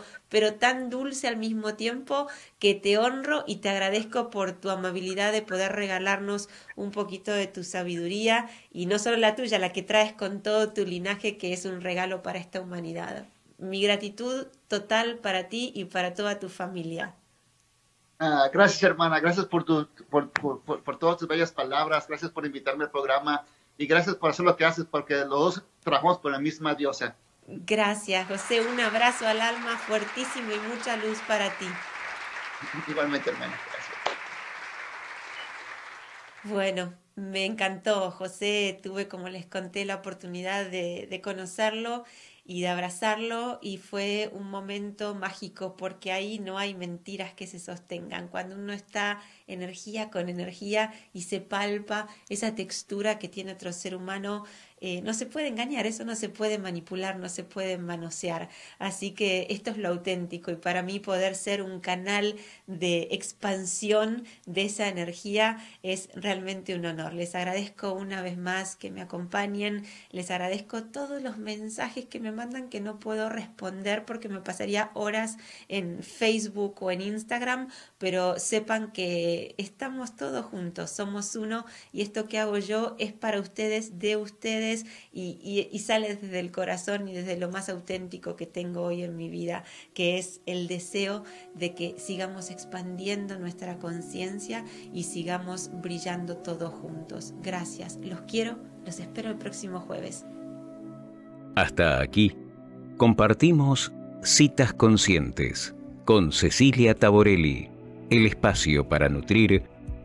tan dulce al mismo tiempo, que te honro y te agradezco por tu amabilidad de poder regalarnos un poquito de tu sabiduría, y no solo la tuya, la que traes con todo tu linaje, que es un regalo para esta humanidad. Mi gratitud total para ti y para toda tu familia. Ah, gracias, hermana, gracias por todas tus bellas palabras, gracias por invitarme al programa y gracias por hacer lo que haces, porque los dos trabajamos por la misma diosa. Gracias, José. Un abrazo al alma fuertísimo y mucha luz para ti. Igualmente, hermana. Gracias. Bueno, me encantó, José. Tuve, como les conté, la oportunidad de conocerlo y de abrazarlo, y fue un momento mágico, porque ahí no hay mentiras que se sostengan. Cuando uno está energía con energía y se palpa esa textura que tiene otro ser humano, no se puede engañar, eso no se puede manipular, no se puede manosear. Así que esto es lo auténtico, y para mí poder ser un canal de expansión de esa energía es realmente un honor. Les agradezco una vez más que me acompañen, les agradezco todos los mensajes que me mandan, que no puedo responder porque me pasaría horas en Facebook o en Instagram, pero sepan que estamos todos juntos, somos uno, y esto que hago yo es para ustedes, de ustedes, y sale desde el corazón y desde lo más auténtico que tengo hoy en mi vida, que es el deseo de que sigamos expandiendo nuestra conciencia y sigamos brillando todos juntos. Gracias, los quiero, los espero el próximo jueves. Hasta aquí compartimos Citas Conscientes con Cecilia Taborelli, el espacio para nutrir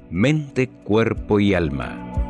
mente, cuerpo y alma.